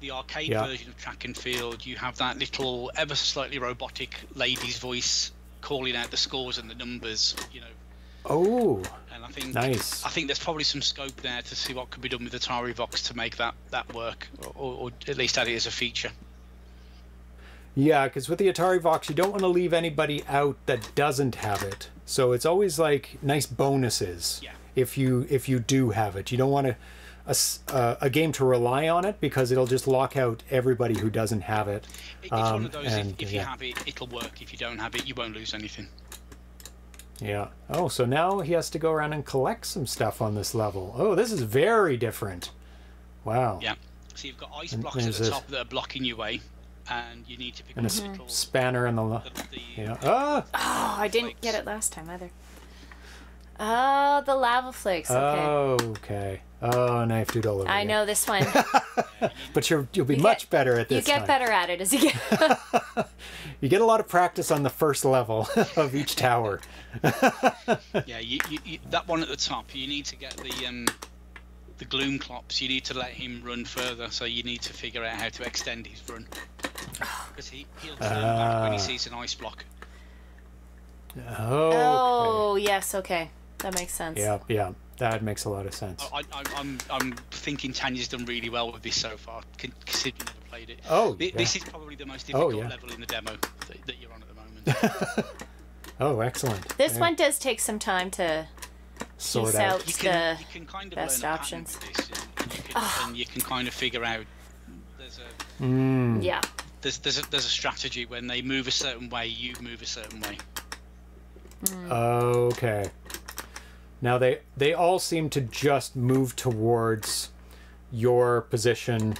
the arcade yeah. version of Track and Field, you have that little ever slightly robotic lady's voice calling out the scores and the numbers, you know. Oh, and I think nice. I think there's probably some scope there to see what could be done with Atari Vox to make that that work, or, or at least add it as a feature. Yeah, because with the Atari Vox, you don't want to leave anybody out that doesn't have it. So it's always like nice bonuses yeah. if you if you do have it. You don't want to. A, uh, a game to rely on it because it'll just lock out everybody who doesn't have it. It's um, one of those, and, if, if you yeah. have it, it'll work. If you don't have it, you won't lose anything. Yeah. Oh, so now he has to go around and collect some stuff on this level. Oh, this is very different. Wow. Yeah. So you've got ice blocks at the top that are blocking your way, and you need to pick up a little spanner in the left. Yeah. Oh! Oh, I didn't get it last time either. Oh, the lava flakes. Okay. Oh, okay. Oh, knife dude all over. I know this one. But you're, you'll be you much get, better at this. You get time. better at it as you get. You get a lot of practice on the first level of each tower. Yeah, you, you, you, that one at the top. You need to get the um, the gloom clops. You need to let him run further. So you need to figure out how to extend his run, because he he'll turn uh, back when he sees an ice block. Oh. Oh okay. Yes. Okay. That makes sense. Yeah, yeah, that makes a lot of sense. I, I, I'm, I'm thinking Tanya's done really well with this so far, considering I've played it. Oh, this, yeah. This is probably the most difficult oh, yeah. level in the demo that, that you're on at the moment. Oh, excellent. This yeah. one does take some time to sort out, out you can, the you can kind of best learn options. A pattern with this, and, you can, oh. and you can kind of figure out. There's a mm. yeah. There's there's a, there's a strategy when they move a certain way, you move a certain way. Mm. Okay. Now they they all seem to just move towards your position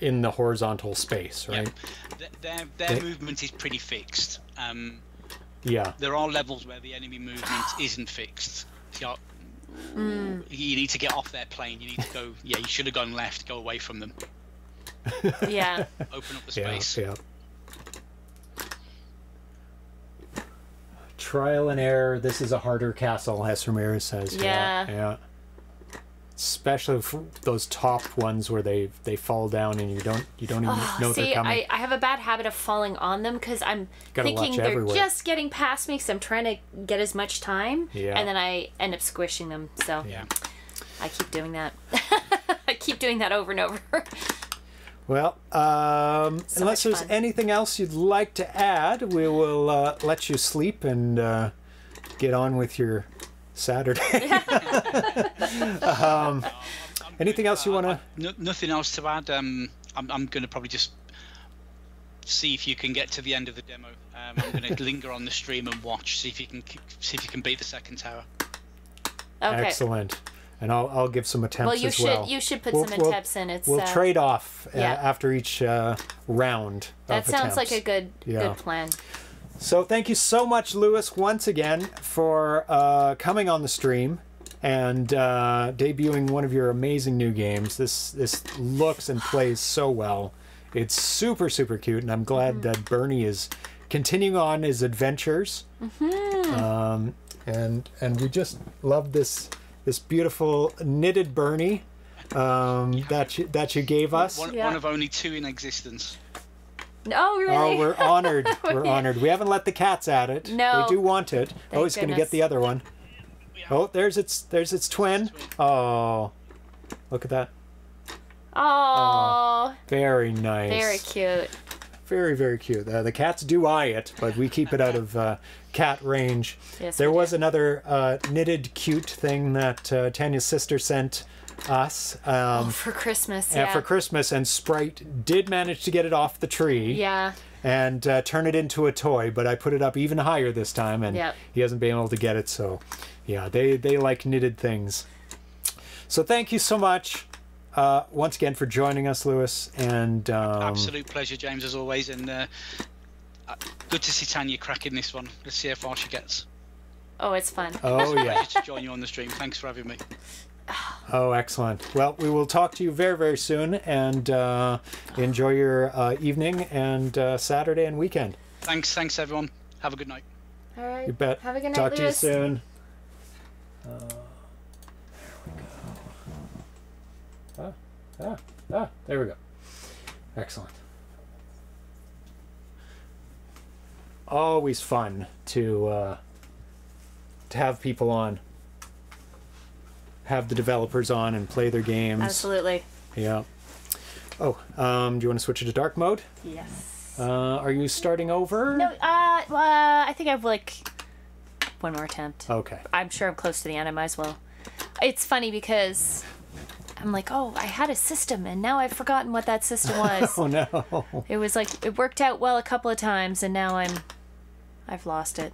in the horizontal space, right? Yeah. Their, their, their they, movement is pretty fixed. Um, yeah. There are levels where the enemy movement isn't fixed. So mm. You need to get off their plane. You need to go. Yeah, you should have gone left. Go away from them. Yeah. Open up the space. Yeah. yeah. Trial and error. This is a harder castle, as Ramirez says. Yeah. Yeah. yeah. Especially for those top ones where they they fall down and you don't you don't even oh, know see, they're coming. See, I, I have a bad habit of falling on them because I'm Gotta thinking they're everywhere. just getting past me because I'm trying to get as much time. Yeah. And then I end up squishing them. So. Yeah. I keep doing that. I keep doing that over and over. Well, um, so unless there's fun. anything else you'd like to add, we will uh, let you sleep and uh, get on with your Saturday. um, anything else you want to? No, nothing else to add. Um, I'm, I'm going to probably just see if you can get to the end of the demo. Um, I'm going to linger on the stream and watch, see if you can see if you can beat the second tower. Okay. Excellent. And I'll, I'll give some attempts well, you as should, well. You should put we'll, some attempts we'll, in. It's, we'll uh, trade off uh, yeah. after each uh, round That of sounds attempts. like a good, yeah. good plan. So thank you so much, Lewis, once again, for uh, coming on the stream and uh, debuting one of your amazing new games. This, this looks and plays so well. It's super, super cute, and I'm glad mm-hmm. that Bernie is continuing on his adventures. Mm-hmm. um, and, and we just love this... This beautiful knitted Bernie um, yeah. that you, that you gave us. One, yeah. one of only two in existence. No, really. Oh, we're honored. We're yeah. honored. We haven't let the cats at it. No, they do want it. Thank oh, he's going to get the other one. Oh, there's its there's its twin. Oh, look at that. Oh, oh very nice. Very cute. Very, very cute. Uh, the cats do eye it, but we keep it out of uh, cat range. Yes, there was do. another uh, knitted cute thing that uh, Tanya's sister sent us. Um, oh, for Christmas, yeah. For Christmas, and Sprite did manage to get it off the tree. Yeah. And uh, turn it into a toy, but I put it up even higher this time, and yep. he hasn't been able to get it, so yeah, they, they like knitted things. So thank you so much. Uh, once again for joining us, Lewis, and um, absolute pleasure, James, as always, and uh, good to see Tanya cracking this one. Let's see how far she gets. Oh, it's fun. Oh, yeah. Pleasure to join you on the stream. Thanks for having me. Oh, excellent. Well, we will talk to you very, very soon, and uh, enjoy your uh, evening and uh, Saturday and weekend. Thanks, thanks everyone. Have a good night. All right. You bet. Have a good night, Talk Lewis. to you soon. Uh, Ah, ah, there we go. Excellent. Always fun to uh, to have people on, have the developers on and play their games. Absolutely. Yeah. Oh, um, do you want to switch it to dark mode? Yes. Uh, are you starting over? No. Uh, uh, I think I have like one more attempt. Okay. I'm sure I'm close to the end. I might as well. It's funny because. I'm like, oh, I had a system, and now I've forgotten what that system was. Oh, no. It was like, it worked out well a couple of times, and now I'm, I've lost it.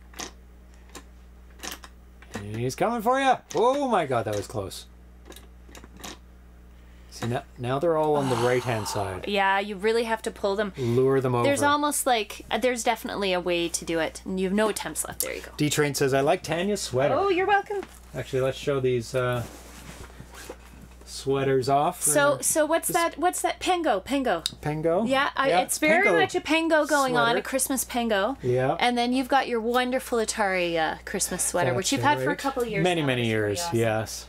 He's coming for you! Oh my god, that was close. See, now, now they're all on the right-hand side. Yeah, you really have to pull them. Lure them over. There's almost like, there's definitely a way to do it. And you have no attempts left. There you go. D-Train says, I like Tanya's sweater. Oh, you're welcome. Actually, let's show these uh, sweaters off. So, so what's this? that? What's that? Pengo. Pengo. Pengo? Yeah, yeah. I, it's very pengo much a pengo going sweater. on, a Christmas pengo. Yeah. And then you've got your wonderful Atari uh, Christmas sweater, That's which you've right. had for a couple of years Many, now, many years, awesome. yes.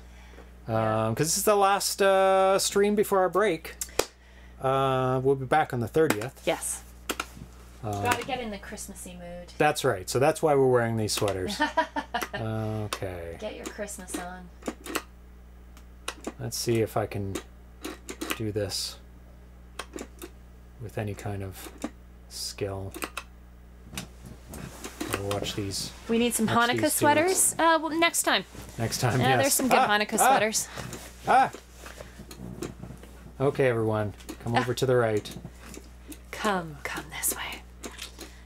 Um, because this is the last uh, stream before our break. Uh, we'll be back on the thirtieth. Yes. Um, Gotta get in the Christmassy mood. That's right. So that's why we're wearing these sweaters. Okay. Get your Christmas on. Let's see if I can do this with any kind of skill. Watch these. We need some Hanukkah sweaters. Uh, well, next time. Next time, yeah, yes. There's some good ah, Hanukkah ah, sweaters. Ah. Okay, everyone, come ah. over to the right. Come, come this way.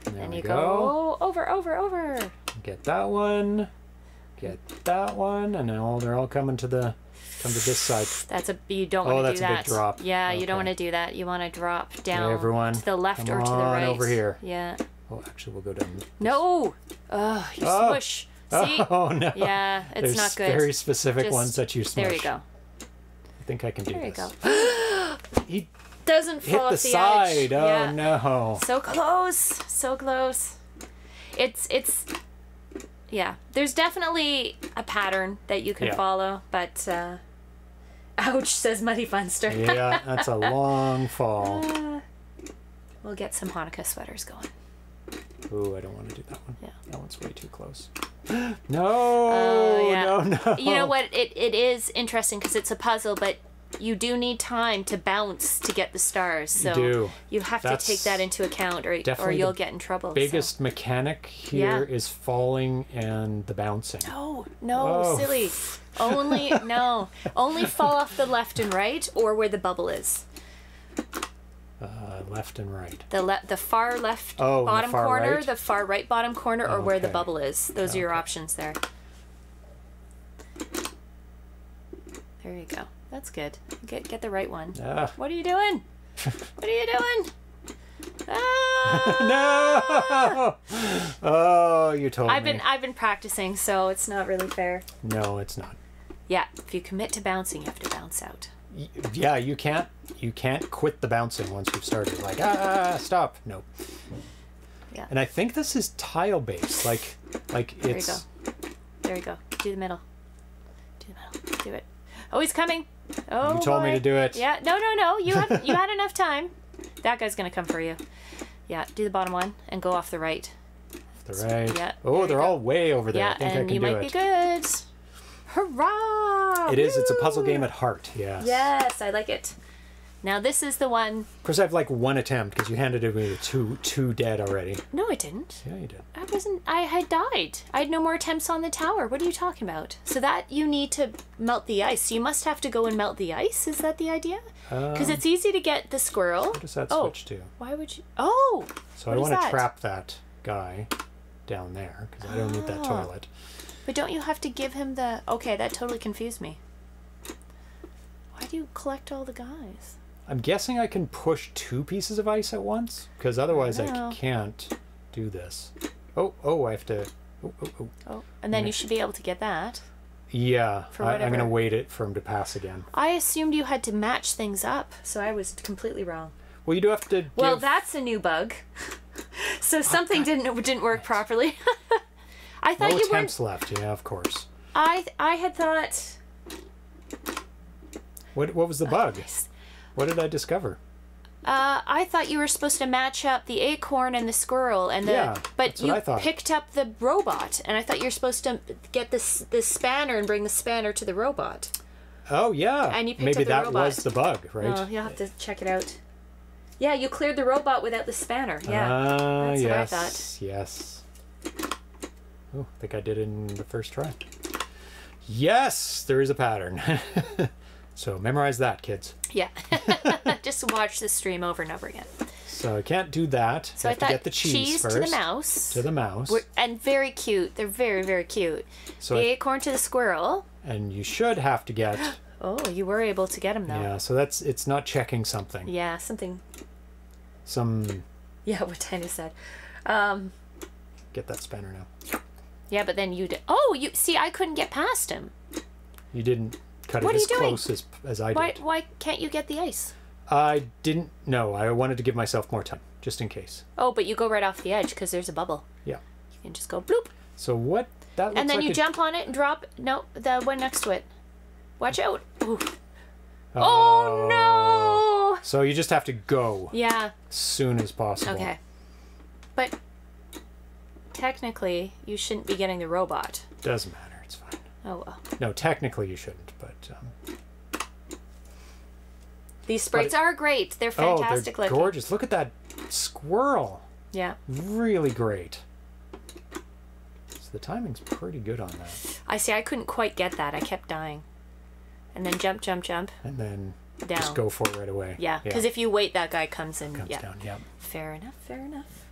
And, there and you go. go over, over, over. Get that one. Get that one, and all they're all coming to the come to this side. That's a you don't oh, want to do that. Oh, that's a big drop. Yeah, okay. You don't want to do that. You want to drop down. Hey, everyone, to the left come or to the right. Over here. Yeah. Oh, actually, we'll go down. This. No! Oh, you oh. smush. See? Oh, no. Yeah, it's There's not good. There's very specific Just, ones that you smush. There you go. I think I can do there this. There you go. He doesn't fall off the side. Edge. Oh, yeah. no. So close. So close. It's, it's, yeah. There's definitely a pattern that you can yeah. follow, but, uh, ouch, says Muddy Funster. Yeah, that's a long fall. Uh, we'll get some Hanukkah sweaters going. Ooh, I don't want to do that one. Yeah. That one's way too close. No, oh, yeah. no, no. You know what? It, it is interesting because it's a puzzle, but you do need time to bounce to get the stars. So you, do. you have That's to take that into account or, or you'll get in trouble. The biggest so. mechanic here yeah. is falling and the bouncing. No, no, Whoa. silly. Only, no. Only fall off the left and right or where the bubble is. Uh, left and right. The le the far left oh, bottom the far corner, right? the far right bottom corner, or okay. where the bubble is. Those okay. are your options there. There you go. That's good. Get get the right one. Uh. What are you doing? What are you doing? Ah! No! Oh, you told I've me. I've been I've been practicing, so it's not really fair. No, it's not. Yeah, if you commit to bouncing, you have to bounce out. Yeah, you can't you can't quit the bouncing once you've started. Like ah, stop. Nope. Yeah. And I think this is tile based. Like like there it's. There you go. There you go. Do the middle. Do the middle. Do it. Oh, he's coming. Oh. You told boy. me to do it. Yeah. No, no, no. You have you had enough time. That guy's gonna come for you. Yeah. Do the bottom one and go off the right. Off the right. Yeah. Oh, they're go. all way over there. Yeah, I think and I can you do might it. be good. Hurrah! It is. Woo! It's a puzzle game at heart. Yes. Yes, I like it. Now this is the one. Of course, I have like one attempt because you handed it me two, two dead already. No, I didn't. Yeah, you did. I wasn't. I had died. I had no more attempts on the tower. What are you talking about? So that you need to melt the ice. You must have to go and melt the ice. Is that the idea? Because um, it's easy to get the squirrel. What does that oh, switch to? Why would you? Oh. So I want to trap that guy down there because I don't oh. need that toilet. But don't you have to give him the... Okay, that totally confused me. Why do you collect all the guys? I'm guessing I can push two pieces of ice at once, because otherwise I, I can't do this. Oh, oh, I have to... Oh, oh, oh. oh and then gonna... you should be able to get that. Yeah, I, I'm going to wait it for him to pass again. I assumed you had to match things up, so I was completely wrong. Well, you do have to give... Well, that's a new bug. So something oh, didn't didn't work properly. I thought no you attempts were... left. Yeah, of course. I I had thought. What what was the bug? Oh, nice. What did I discover? Uh, I thought you were supposed to match up the acorn and the squirrel, and the yeah, but you picked up the robot, and I thought you were supposed to get this the spanner and bring the spanner to the robot. Oh yeah. And you picked maybe up the that robot. was the bug, right? Oh, you'll have to check it out. Yeah, you cleared the robot without the spanner. Yeah. Uh, That's yes, what I thought. Yes. Oh, I think I did it in the first try. Yes, there is a pattern. So memorize that, kids. Yeah. Just watch the stream over and over again. So I can't do that. So I have to get the cheese, cheese first. to the mouse. To the mouse. We're, and very cute. They're very, very cute. So the I, acorn to the squirrel. And you should have to get... Oh, you were able to get them, though. Yeah, so that's it's not checking something. Yeah, something. Some... Yeah, what Tina said. Um, get that spanner now. Yeah, but then you did... Oh, you see, I couldn't get past him. You didn't cut what it as close as, as I why, did. Why can't you get the ice? I didn't know. I wanted to give myself more time, just in case. Oh, but you go right off the edge because there's a bubble. Yeah. You can just go bloop. So what? That looks and then like you a... jump on it and drop. No, the one next to it. Watch out. Ooh. Oh, oh, no. So you just have to go. Yeah. As soon as possible. Okay. But technically, you shouldn't be getting the robot. Doesn't matter. It's fine. Oh, well. No, technically you shouldn't, but... Um... These sprites are great. They're fantastic oh, they're looking. Gorgeous. Look at that squirrel. Yeah. Really great. So the timing's pretty good on that. I see. I couldn't quite get that. I kept dying. And then jump, jump, jump. And then down. Just go for it right away. Yeah. Because yeah. if you wait, that guy comes in. Comes yeah. down, yeah. Fair enough. Fair enough.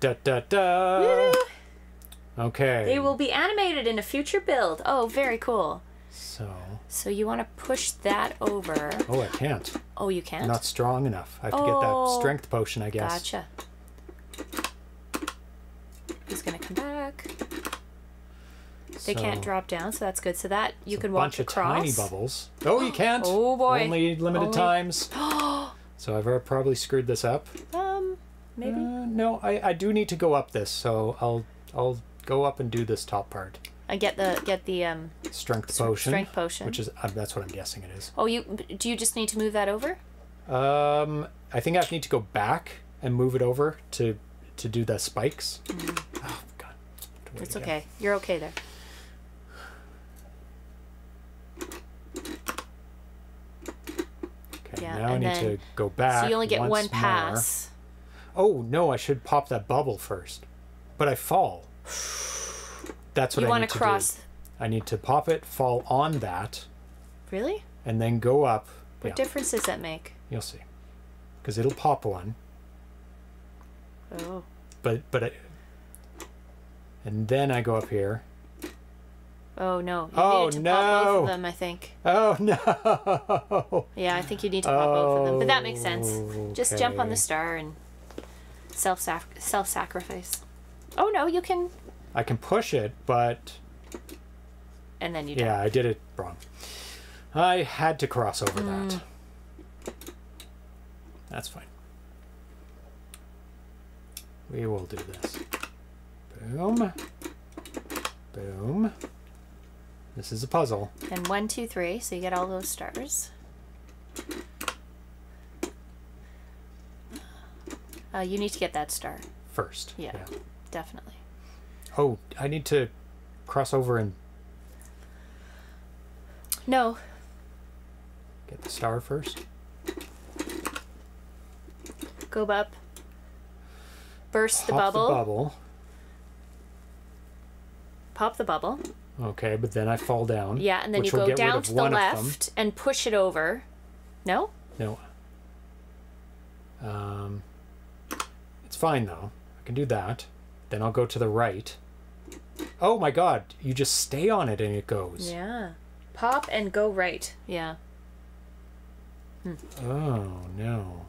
Da, da, da. Woo. Okay. They will be animated in a future build. Oh, very cool. So... So you want to push that over. Oh, I can't. Oh, you can't? Not strong enough. I have oh, to get that strength potion, I guess. Gotcha. He's going to come back. They so, can't drop down, so that's good. So that you can walk across. A bunch of tiny bubbles. Oh, you can't. Oh, boy. Only limited Only. times. So I've probably screwed this up. Um, maybe. Uh, no, I, I do need to go up this, so I'll I'll go up and do this top part. I get the get the um, strength potion. Strength potion, which is um, that's what I'm guessing it is. Oh, you do you just need to move that over? Um, I think I need to go back and move it over to to do the spikes. Mm. Oh God, it's okay. You're okay there. Okay, yeah, now I need to go back. So you only get one pass. More. Oh no, I should pop that bubble first, but I fall. That's what you I want need to cross. Do. I need to pop it, fall on that. Really? And then go up. What yeah. difference does that make? You'll see. Because it'll pop one. Oh. But, but I... And then I go up here. Oh, no. You oh, need to no. pop both of them, I think. Oh, no. Yeah, I think you need to pop oh, both of them. But that makes sense. Just okay. jump on the star and self self-sacrifice. Oh, no, you can... I can push it, but... And then you don't. Yeah, I did it wrong. I had to cross over mm. that. That's fine. We will do this. Boom. Boom. This is a puzzle. And one, two, three, so you get all those stars. Uh, you need to get that star. First. Yeah, yeah. Definitely. Oh, I need to cross over and... No. Get the star first. Go up. Burst the bubble. Pop the bubble. Pop the bubble. Okay, but then I fall down. Yeah, and then you go down to the left and push it over. No? No. Um, it's fine, though. I can do that. Then I'll go to the right. Oh my God, you just stay on it and it goes. Yeah. Pop and go right. Yeah. Hmm. Oh no.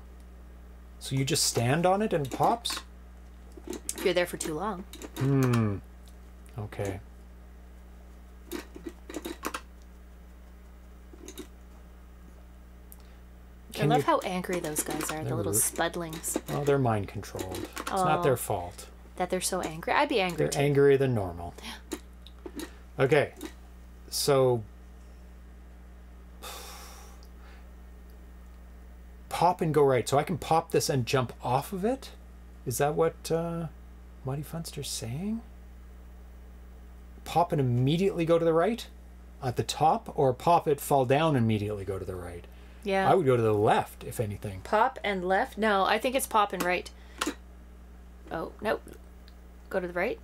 So you just stand on it and it pops? If you're there for too long. Hmm. Okay. Can I love you... how angry those guys are, they're the little spudlings. Oh, they're mind controlled. It's oh. not their fault. That they're so angry. I'd be angry. They're too. angrier than normal. Okay. So. Pop and go right. So I can pop this and jump off of it? Is that what uh, Muddy Funster's saying? Pop and immediately go to the right? At the top? Or pop it, fall down, immediately go to the right? Yeah. I would go to the left, if anything. Pop and left? No, I think it's pop and right. Oh, nope. Go to the right.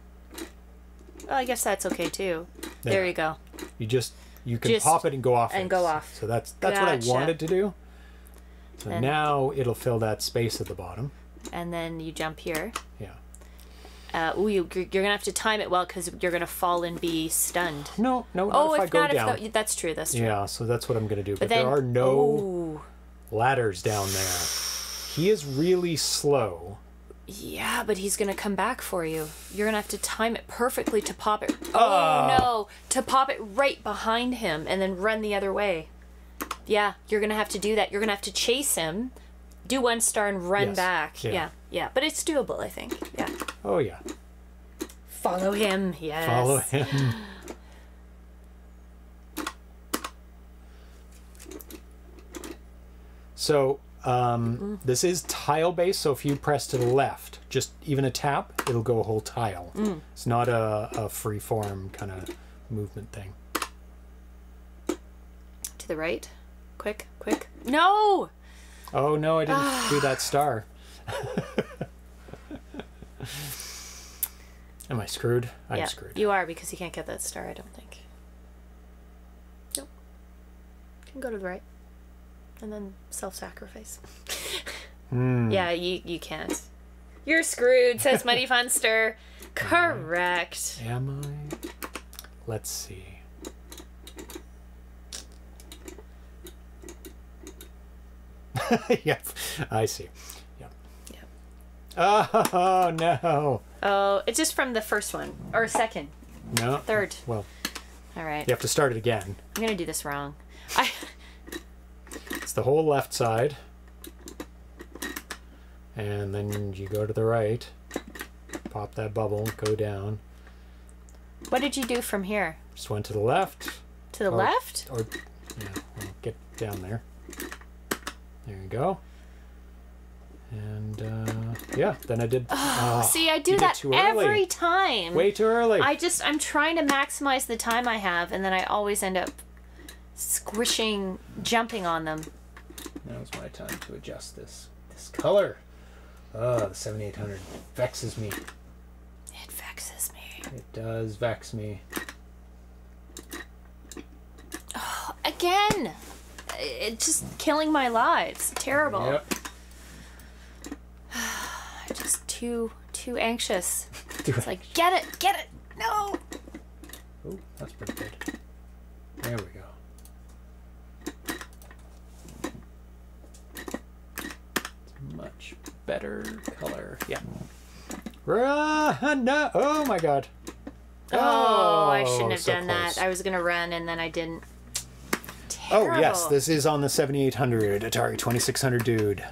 Well, I guess that's okay too. There, there you go. You just you can just pop it and go off. And it. go off. So that's that's gotcha. what I wanted to do. So and now it'll fill that space at the bottom. And then you jump here. Yeah. Uh, ooh, you, you're going to have to time it well because you're going to fall and be stunned. No, no, not oh, if, if I go not, down. If, that's true, that's true. Yeah, so that's what I'm going to do. But, but then, there are no ooh. ladders down there. He is really slow. Yeah, but he's going to come back for you. You're going to have to time it perfectly to pop it. Oh, uh. no. To pop it right behind him and then run the other way. Yeah, you're going to have to do that. You're going to have to chase him, do one star, and run yes. back. Yeah. yeah, yeah. But it's doable, I think. Yeah. Oh, yeah. Follow him. Yes. Follow him. So... Um, mm-hmm. This is tile-based, so if you press to the left, just even a tap, it'll go a whole tile. Mm. It's not a, a free-form kind of movement thing. To the right. Quick, quick. No! Oh, no, I didn't do that star. Am I screwed? I'm yeah, screwed. You are, because you can't get that star, I don't think. Nope. You can go to the right. And then self-sacrifice. mm. Yeah, you, you can't. You're screwed, says Muddy Funster. Correct. Am I? Let's see. Yep, I see. Yep. Yep. Oh, no. Oh, it's just from the first one. Or second. No. Third. Well. All right. You have to start it again. I'm going to do this wrong. I... It's the whole left side, and then you go to the right, pop that bubble, go down. What did you do from here? Just went to the left. To the or, left? Or yeah, well, get down there. There you go. And uh, yeah, then I did. Oh, uh, see, I do that every time. Way too early. I just I'm trying to maximize the time I have, and then I always end up squishing, jumping on them. Now's my time to adjust this this color. Oh, the seventy-eight hundred vexes me. It vexes me. It does vex me. Oh, again! It's just killing my lives. Terrible. Yep. I'm just too, too anxious. It's like, get it, get it, no! Oh, that's pretty good. There we go. Much better color. Yeah. Run! No. Oh my god. Oh, oh I shouldn't have so done close. that. I was going to run and then I didn't. Terrible. Oh, yes. This is on the seventy-eight hundred Atari twenty-six hundred dude.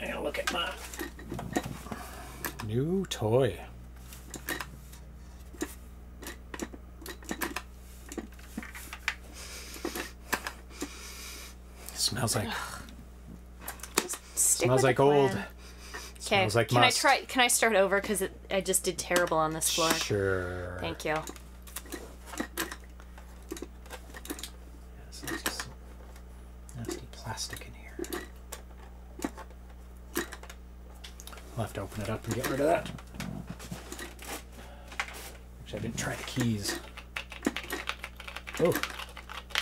And look at my new toy. Smells like smells like old. Okay. Smells like can must. I try? Can I start over? Because I just did terrible on this floor. Sure. Thank you. Yes, there's just some nasty plastic in here. I'll have to open it up and get rid of that. Actually, I didn't try the keys. Oh,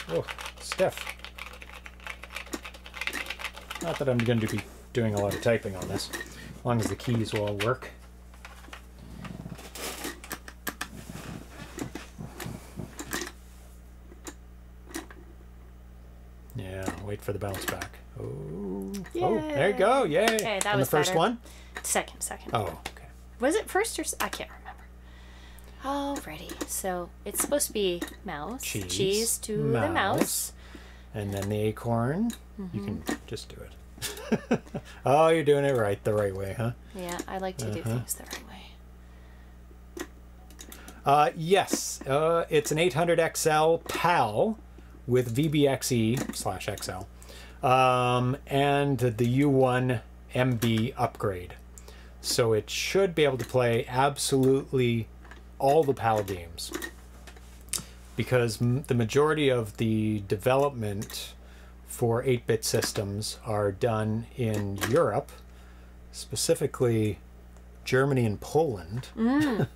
oh, stiff. Not that I'm going to be doing a lot of typing on this, as long as the keys will all work. Yeah, wait for the bounce back. Oh, yay. Oh, there you go, yay! Okay, that was the first better. one? Second, second. Oh, okay. Was it first or second? I can't remember. Alrighty, so it's supposed to be mouse, cheese, cheese to mouse. the mouse. And then the acorn. Mm-hmm. You can just do it. Oh, you're doing it right, the right way, huh? Yeah, I like to uh-huh. do things the right way. Uh, yes, uh, it's an eight hundred X L PAL with V B X E slash X L um, and the U one M B upgrade. So it should be able to play absolutely all the PAL games, because the majority of the development for eight-bit systems are done in Europe, specifically Germany and Poland. Mm.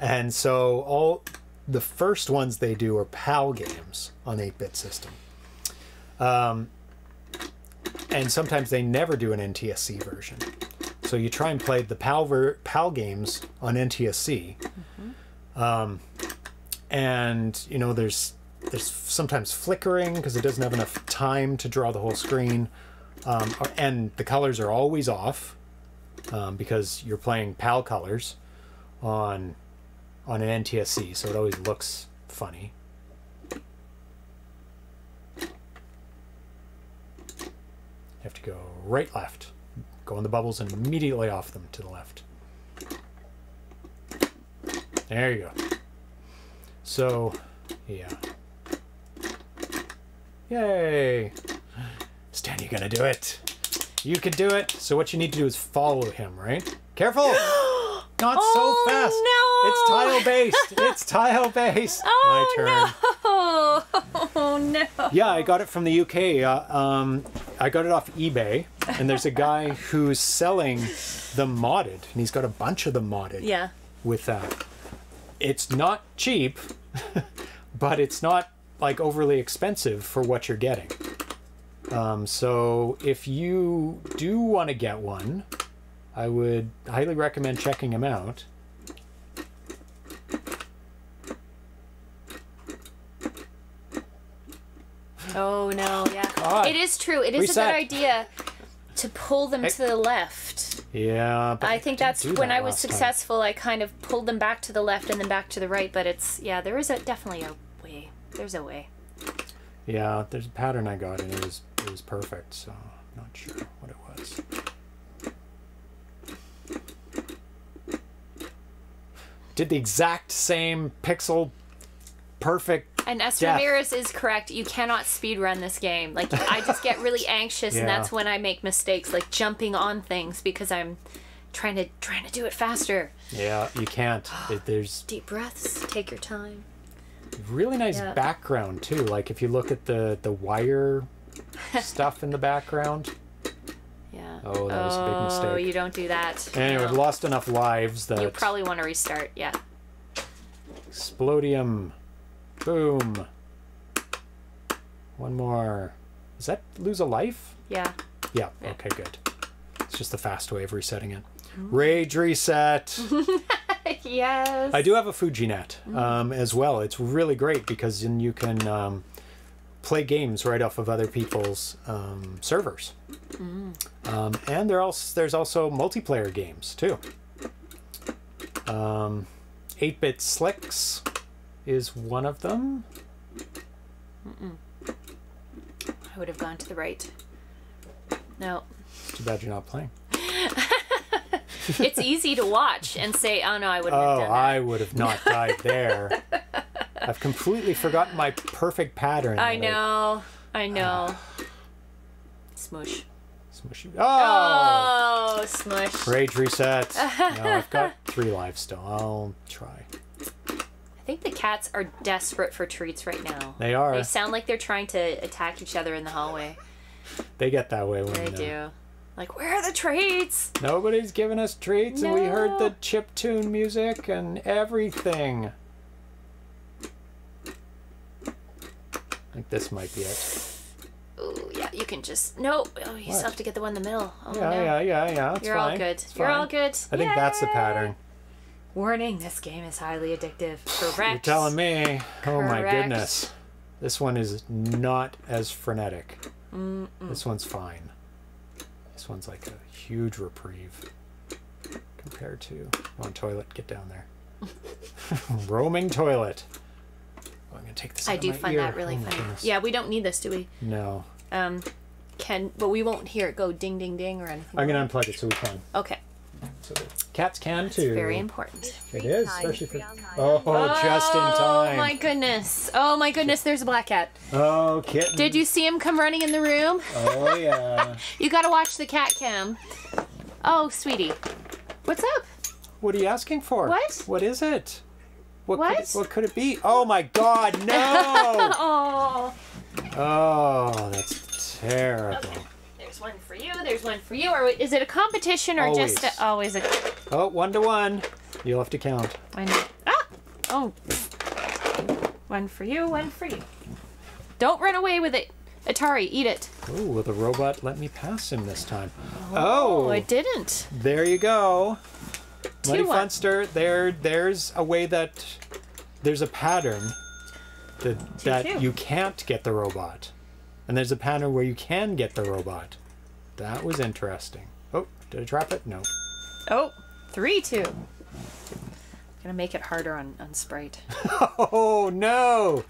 And so all the first ones they do are PAL games on eight bit system. Um, and sometimes they never do an N T S C version. So you try and play the PAL, ver PAL games on N T S C. Mm-hmm. um, and, you know, there's, there's sometimes flickering because it doesn't have enough time to draw the whole screen. Um, and the colors are always off um, because you're playing PAL colors on on an N T S C, so it always looks funny. You have to go right, left. Go in the bubbles and immediately off them to the left. There you go. So, yeah. Yay! Stan, you're gonna do it. You can do it. So what you need to do is follow him, right? Careful! Not oh, so fast! No! It's tile-based! It's tile-based! Oh, my turn. No! Oh, no! Yeah, I got it from the U K. Uh, um, I got it off eBay, and there's a guy who's selling the modded, and he's got a bunch of the modded yeah. with that. It's not cheap, but it's not, like, overly expensive for what you're getting. Um, so if you do want to get one, I would highly recommend checking them out. Oh no, yeah. God. It is true. It is Reset. a good idea to pull them I, to the left. Yeah. But I think I that's when that I was successful. Time. I kind of pulled them back to the left and then back to the right, but it's, yeah, there is a, definitely a way. There's a way. Yeah, there's a pattern I got, and it was it was perfect. So I'm not sure what it was. Did the exact same pixel, perfect. And S. Death. Ramirez is correct. You cannot speed run this game. Like, I just get really anxious, yeah. and that's when I make mistakes, like jumping on things because I'm trying to trying to do it faster. Yeah, you can't. It, there's deep breaths. Take your time. Really nice yeah. background too. Like if you look at the the wire stuff in the background. Yeah. Oh, that was oh, a big mistake. Oh, you don't do that. Anyway, no. I've lost enough lives that you probably want to restart. Yeah. Explodium. Boom. One more. Does that lose a life? Yeah. Yeah. yeah. Okay. Good. It's just the fast way of resetting it. Mm-hmm. Rage reset. Yes. I do have a Fujinet um, as well. It's really great because then you can um, play games right off of other people's um, servers. Mm. Um, and there also, there's also multiplayer games too. Um, eight bit Slicks is one of them. Mm-mm. I would have gone to the right. No. It's too bad you're not playing. It's easy to watch and say, oh no, I wouldn't oh, have done that. Oh, I would have not died there. I've completely forgotten my perfect pattern. I know. I, I know. Uh, smush. Smush. Oh! Oh, smush. Rage reset. No, I've got three lives still. I'll try. I think the cats are desperate for treats right now. They are. They sound like they're trying to attack each other in the hallway. They get that way when they do. Like, where are the treats? Nobody's giving us treats, no. and we heard the chiptune music and everything. I think this might be it. Oh, yeah, you can just... No, oh, you what? Still have to get the one in the middle. Oh, yeah, no. yeah, yeah, yeah, it's You're fine. all good. It's You're fine. all good. I Yay! think that's the pattern. Warning, this game is highly addictive. Correct. You're telling me. Correct. Oh, my goodness. This one is not as frenetic. Mm -mm. This one's fine. This one's like a huge reprieve compared to... On toilet, get down there. Roaming toilet. Oh, I'm gonna take this. I out do of my find ear. that really oh, funny. Yeah, we don't need this, do we? No. Um, can but we won't hear it go ding, ding, ding or anything. I'm gonna unplug it so we can. Okay. So cats can That's too. Very important. It is, especially for. Oh, oh, just in time. Oh my goodness! Oh my goodness! There's a black cat. Oh, kitten. Did you see him come running in the room? Oh yeah. You gotta watch the cat cam. Oh, sweetie, what's up? What are you asking for? What? What is it? What? What could it, what could it be? Oh my God! No! Oh. Oh, that's terrible. Okay. There's one for you, there's one for you. Or is it a competition or always. just a, always a... Oh, one to one. You'll have to count. I know. Ah! Oh. One for you, one for you. Don't run away with it. Atari, eat it. Oh, will the robot let me pass him this time? Oh, oh, it didn't. There you go. Muddy Funster, there, there's a way that, there's a pattern that, two, that two. you can't get the robot. And there's a pattern where you can get the robot. That was interesting. Oh, did I trap it? No. Oh, three, two. I'm gonna make it harder on, on Sprite. Oh, no.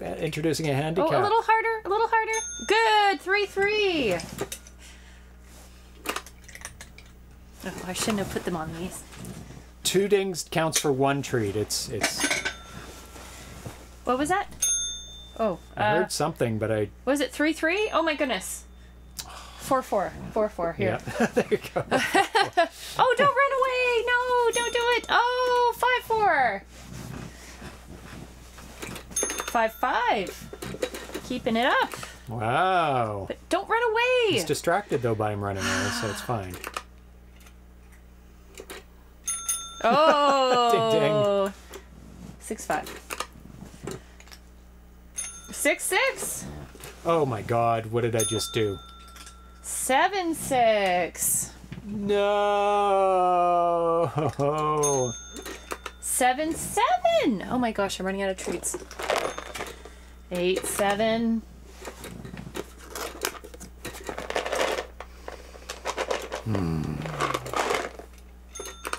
Introducing a handicap. Oh, a little harder, a little harder. Good, three, three. Oh, I shouldn't have put them on these. Two dings counts for one treat. It's, it's. What was that? Oh. I uh, heard something, but I. Was it three, three? Oh my goodness. Four, four. Four, four. Here. Yeah. There you go. Oh, don't run away. No, don't do it. Oh, five, four. Five, five. Keeping it up. Wow. But don't run away. He's distracted though by him running away, so it's fine. Oh. Ding, ding. Six, five. Six, six. Oh my God! What did I just do? Seven, six. No. Seven, seven. Oh my gosh! I'm running out of treats. Eight, seven. Hmm.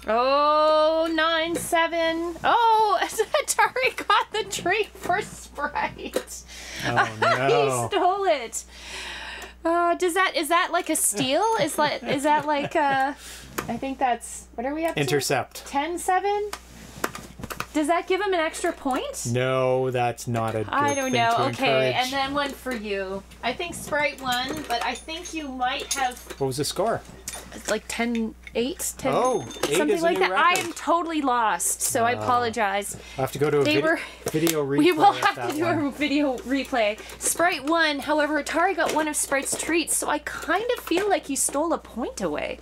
Oh, nine, seven. Oh, Atari got the treat for Sprite. Oh, no. He stole it. Uh, does that, is that like a steal? Is that, is that like, uh, I think that's, what are we up to? Intercept. Ten, seven? Does that give him an extra point? No, that's not a good I don't thing know. To okay, encourage. And then one for you. I think Sprite won, but I think you might have. What was the score? It's like ten, eight, ten, oh, eight something is like a new that. Record. I am totally lost, so uh, I apologize. I have to go to a vid were, video replay. We will have to do one. a video replay. Sprite won, however, Atari got one of Sprite's treats, so I kind of feel like he stole a point away.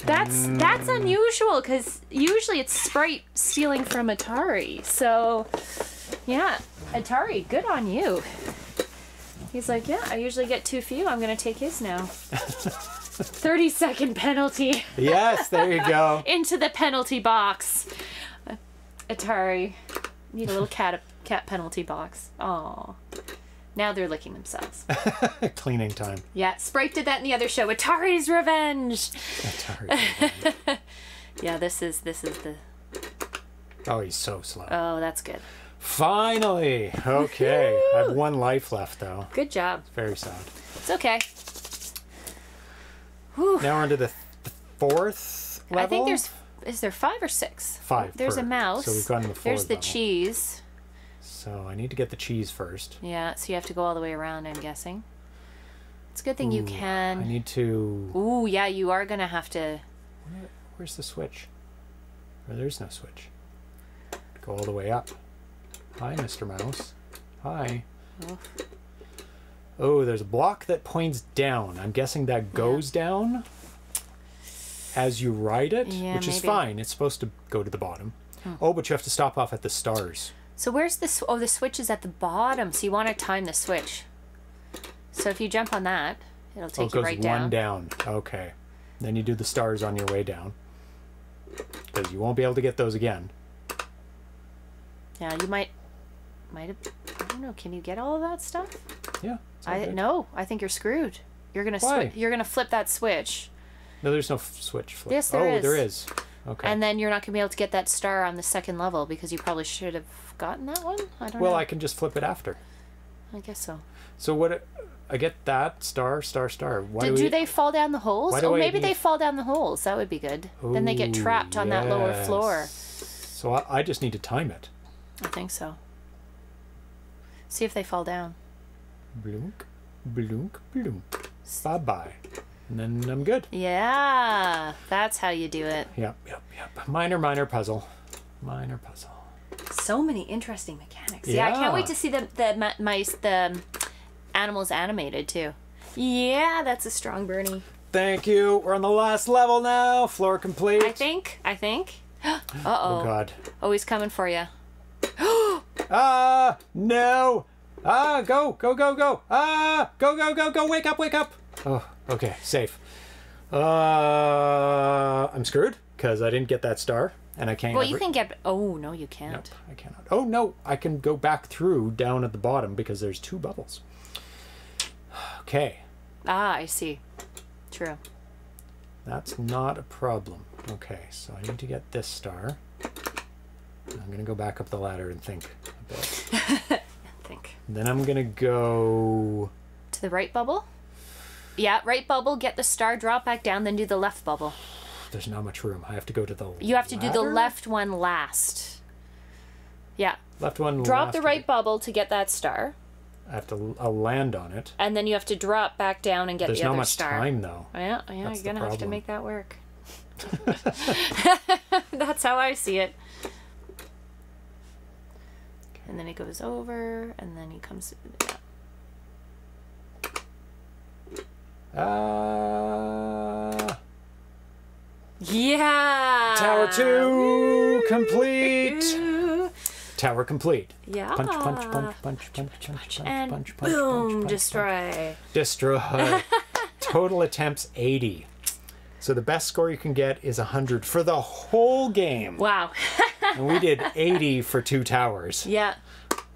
That's mm. that's unusual because usually it's Sprite stealing from Atari. So, yeah, Atari, good on you. He's like, yeah, I usually get too few. I'm gonna take his now. thirty second penalty. Yes, there you go. Into the penalty box. Uh, Atari, need a little cat cat penalty box. Oh. Now they're licking themselves. Cleaning time. Yeah, Sprite did that in the other show. Atari's revenge. Atari. Revenge. Yeah, this is this is the. Oh, he's so slow. Oh, that's good. Finally, okay. I have one life left though. Good job. It's very sad. It's okay. Whew. Now we're into the th fourth level. I think there's is there five or six? Five. There's per. a mouse. So we've gotten the fourth There's the level. cheese. So I need to get the cheese first. Yeah, so you have to go all the way around, I'm guessing. It's a good thing Ooh, you can. I need to. Ooh, yeah, you are gonna have to. Where, where's the switch? Or there's no switch. Go all the way up. Hi, Mister Mouse. Hi. Oh. Oh, there's a block that points down. I'm guessing that goes yeah. down as you ride it, yeah, which maybe. is fine. It's supposed to go to the bottom. Hmm. Oh, but you have to stop off at the stars. So where's this? Oh, the switch is at the bottom. So you want to time the switch. So if you jump on that, it'll take oh, it you right down. It goes one down. Okay. Then you do the stars on your way down. Because you won't be able to get those again. Yeah, you might... Might have, I don't know. Can you get all of that stuff? Yeah. I good. no. I think you're screwed. You're gonna. Why? You're gonna flip that switch. No, there's no f switch flip. Yes, there oh, is. Oh, there is. Okay. And then you're not gonna be able to get that star on the second level because you probably should have gotten that one. I don't. Well, know. Well, I can just flip it after. I guess so. So what? It, I get that star, star, star. Why do, do, do we, they fall down the holes? Oh, I maybe need... they fall down the holes. That would be good. Ooh, then they get trapped on yes. that lower floor. So I, I just need to time it. I think so. See if they fall down. Blink, blink, blink. Bye bye. And then I'm good. Yeah, that's how you do it. Yep, yep, yep. Minor, minor puzzle. Minor puzzle. So many interesting mechanics. Yeah, yeah I can't wait to see the, the mice, the animals animated too. Yeah, that's a strong Bernie. Thank you. We're on the last level now. Floor complete. I think, I think. Uh oh. Oh God. Oh, he's coming for you. Ah, no. Ah, go, go, go, go. Ah, go, go, go, go. Wake up, wake up. Oh, okay, safe. Uh, I'm screwed because I didn't get that star, and I can't. Well, you can get. Oh no, you can't. Nope, I cannot. Oh no, I can go back through down at the bottom because there's two bubbles. Okay. Ah, I see. True. That's not a problem. Okay, so I need to get this star. I'm gonna go back up the ladder and think a bit. Think. Then I'm gonna go to the right bubble. Yeah, right bubble, get the star, drop back down, then do the left bubble. There's not much room. I have to go to the You have ladder? to do the left one last. Yeah. Left one drop last. Drop the right bit. bubble to get that star. I have to I'll land on it. And then you have to drop back down and get There's the other star. There's not much star. time, though. Yeah, yeah That's you're going to have to make that work. That's how I see it. And then it goes over, and then he comes... Yeah. Uh, yeah! Tower two complete! Tower complete. Yeah. Punch, punch, punch, punch, punch, punch, punch, and punch, punch, boom, punch, punch, destroy. Punch. Destroy. Total attempts eighty. So the best score you can get is one hundred for the whole game. Wow. And we did eighty for two towers. Yeah.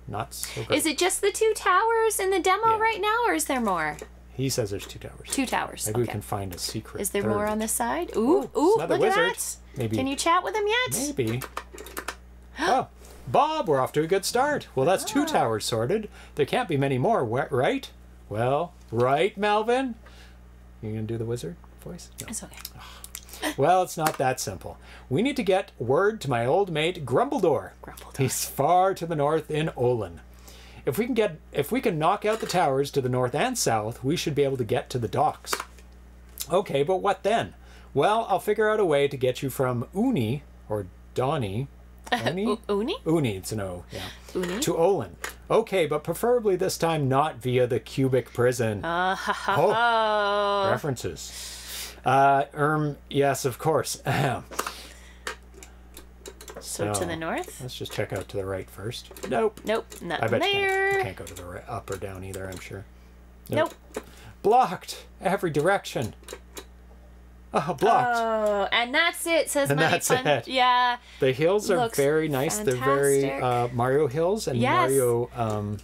Not so good. Is it just the two towers in the demo yeah. right now, or is there more? He says there's two towers. Two towers. Maybe okay. we can find a secret. Is there third. more on this side? Ooh, ooh, look wizard. at that. Maybe. Can you chat with him yet? Maybe. Oh, Bob, we're off to a good start. Well, that's oh. two towers sorted. There can't be many more, right? Well, right, Melvin? You gonna do the wizard voice? No. It's okay. Oh. Well, it's not that simple. We need to get word to my old mate, Grumbledore. Grumbledore. He's far to the north in Olin. If we can get, if we can knock out the towers to the north and south, we should be able to get to the docks. Okay, but what then? Well, I'll figure out a way to get you from Uni, or Donny, Uni? Uni? Uni, it's an O, yeah. Uni? To Olin. Okay, but preferably this time not via the cubic prison. Uh, ha, ha, oh, ha. References. Uh, erm, yes, of course. So, so to the north? Let's just check out to the right first. Nope. Nope. Not I bet there. You can't, you can't go to the right, up or down either, I'm sure. Nope. nope. Blocked. Every direction. Oh, blocked. Oh, and that's it, says and Muddy that's Fun it. Yeah. The hills are very nice. Fantastic. They're very uh, Mario hills and yes. Mario um,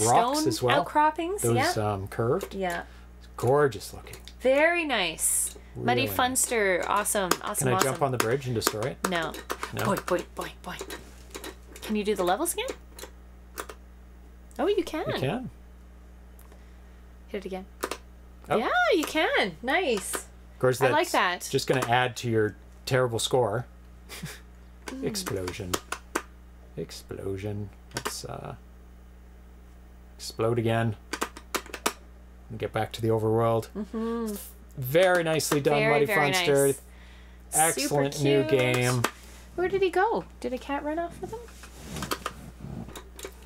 rocks Stone as well. outcroppings. Those yeah. um, curved. Yeah. It's gorgeous looking. Very nice. Really Muddy nice. Funster. Awesome. Awesome. Can I awesome. jump on the bridge and destroy it? No. no. Boy, boy, boy, boy. Can you do the levels again? Oh, you can. You can. Hit it again. Oh. Yeah, you can. Nice. Of course, that's I like that. Just going to add to your terrible score. mm. Explosion. Explosion. Let's uh, explode again. And get back to the overworld. Mm-hmm. Very nicely done, very, Muddy very Funster. Nice. Excellent new game. Where did he go? Did a cat run off with him?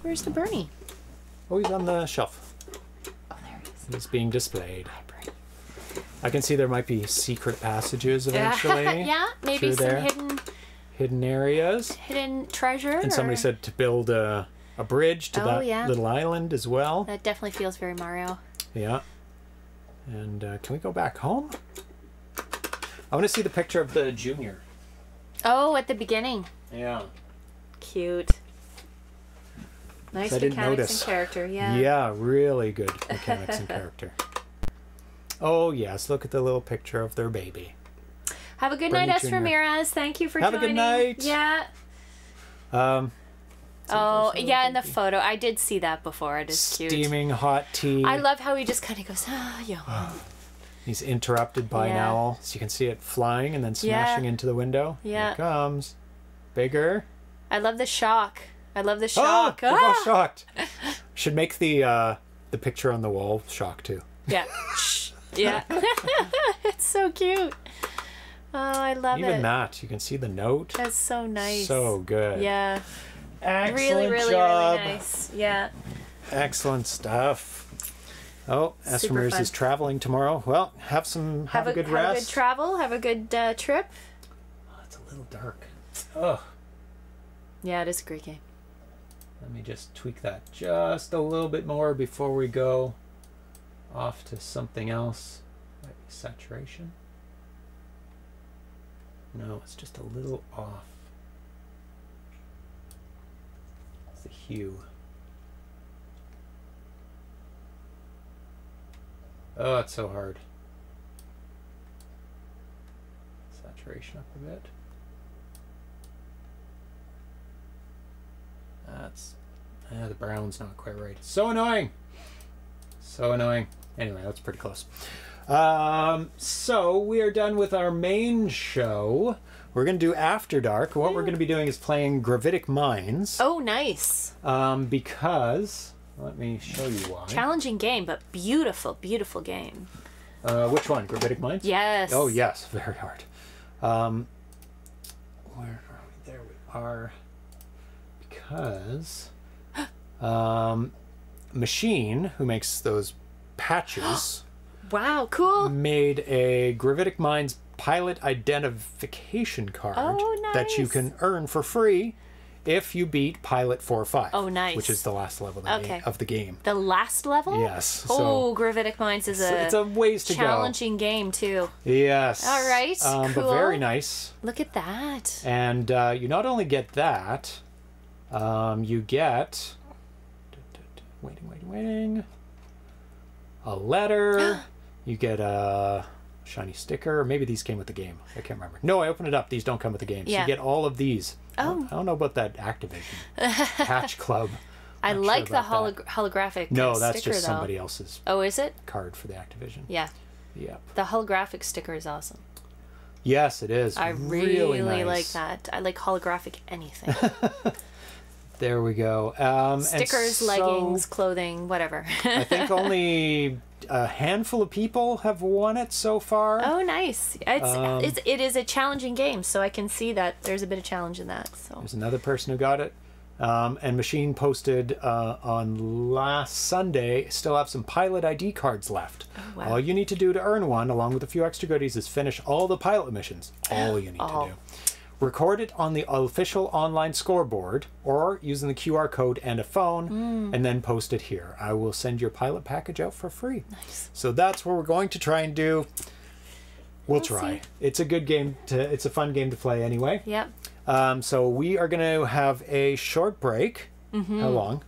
Where's the Bernie? Oh, he's on the shelf. Oh, there he is. He's being displayed. Hi, Bernie. I can see there might be secret passages eventually. yeah, maybe some there. hidden... Hidden areas. Hidden treasure. And somebody or... said to build a, a bridge to oh, that yeah. little island as well. That definitely feels very Mario. Yeah. And uh, can we go back home? I want to see the picture of the junior. Oh, at the beginning. Yeah. Cute. Nice mechanics notice. and character, yeah. Yeah, really good mechanics and character. Oh, yes. Look at the little picture of their baby. Have a good Bernie night, S. Ramirez. Thank you for Have joining. Have a good night. Yeah. Um... Oh, yeah, in the photo. I did see that before. It is cute. Steaming hot tea. I love how he just kind of goes, ah, yo. He's interrupted by yeah. an owl. So you can see it flying and then smashing yeah. into the window. Yeah. Here it comes. Bigger. I love the shock. I love the shock. Oh, ah! We're all shocked. Should make the uh, the picture on the wall shock, too. Yeah. yeah. It's so cute. Oh, I love Even it. Even that. You can see the note. That's so nice. So good. Yeah. Excellent really, really, job. really nice. Yeah. Excellent stuff. Oh, Esmer's is traveling tomorrow. Well, have some, have, have a good have rest. Have a good travel. Have a good uh, trip. Oh, it's a little dark. Oh. Yeah, it is a great game. Let me just tweak that just a little bit more before we go off to something else. Might be saturation. No, it's just a little off. It's the hue. Oh, it's so hard. Saturation up a bit. That's ah, the brown's not quite right. So annoying. So annoying. Anyway, that's pretty close. Um, so we are done with our main show. We're going to do After Dark. What we're going to be doing is playing Gravitic Mines. Oh, nice. Um, because, let me show you why. Challenging game, but beautiful, beautiful game. Uh, which one? Gravitic Mines? Yes. Oh, yes. Very hard. Um, where are we? There we are. Because um, Machine, who makes those patches... Wow, cool. Made a Gravitic Mines pilot identification card oh, nice. that you can earn for free if you beat Pilot four or five. Oh, nice. Which is the last level okay. of the game. The last level? Yes. Oh, so Gravitic Mines is a, it's a ways to challenging go. game, too. Yes. All right, um, cool. But very nice. Look at that. And uh, you not only get that, um, you get... Waiting, waiting, waiting... A letter... You get a shiny sticker. Maybe these came with the game. I can't remember. No, I opened it up. These don't come with the game. Yeah. So you get all of these. Oh. I don't, I don't know about that Activision Patch Club. I Not like sure the holo that. holographic No, that's sticker, just though. somebody else's Oh, is it? card for the Activision. Yeah. Yep. The holographic sticker is awesome. Yes, it is. I really, really nice. like that. I like holographic anything. There we go. Um, Stickers, so, leggings, clothing, whatever. I think only... a handful of people have won it so far. Oh, nice. It's, um, it's, it is a challenging game, so I can see that there's a bit of challenge in that. So. There's another person who got it. Um, and Machine posted uh, on last Sunday, still have some Pilot I D cards left. Oh, wow. All you need to do to earn one, along with a few extra goodies, is finish all the pilot missions. All you need oh. to do. Record it on the official online scoreboard or using the Q R code and a phone mm. and then post it here. I will send your pilot package out for free. Nice. So that's what we're going to try and do. We'll, we'll try. See. It's a good game. To, it's a fun game to play anyway. Yep. Um, so we are going to have a short break. Mm-hmm. How long?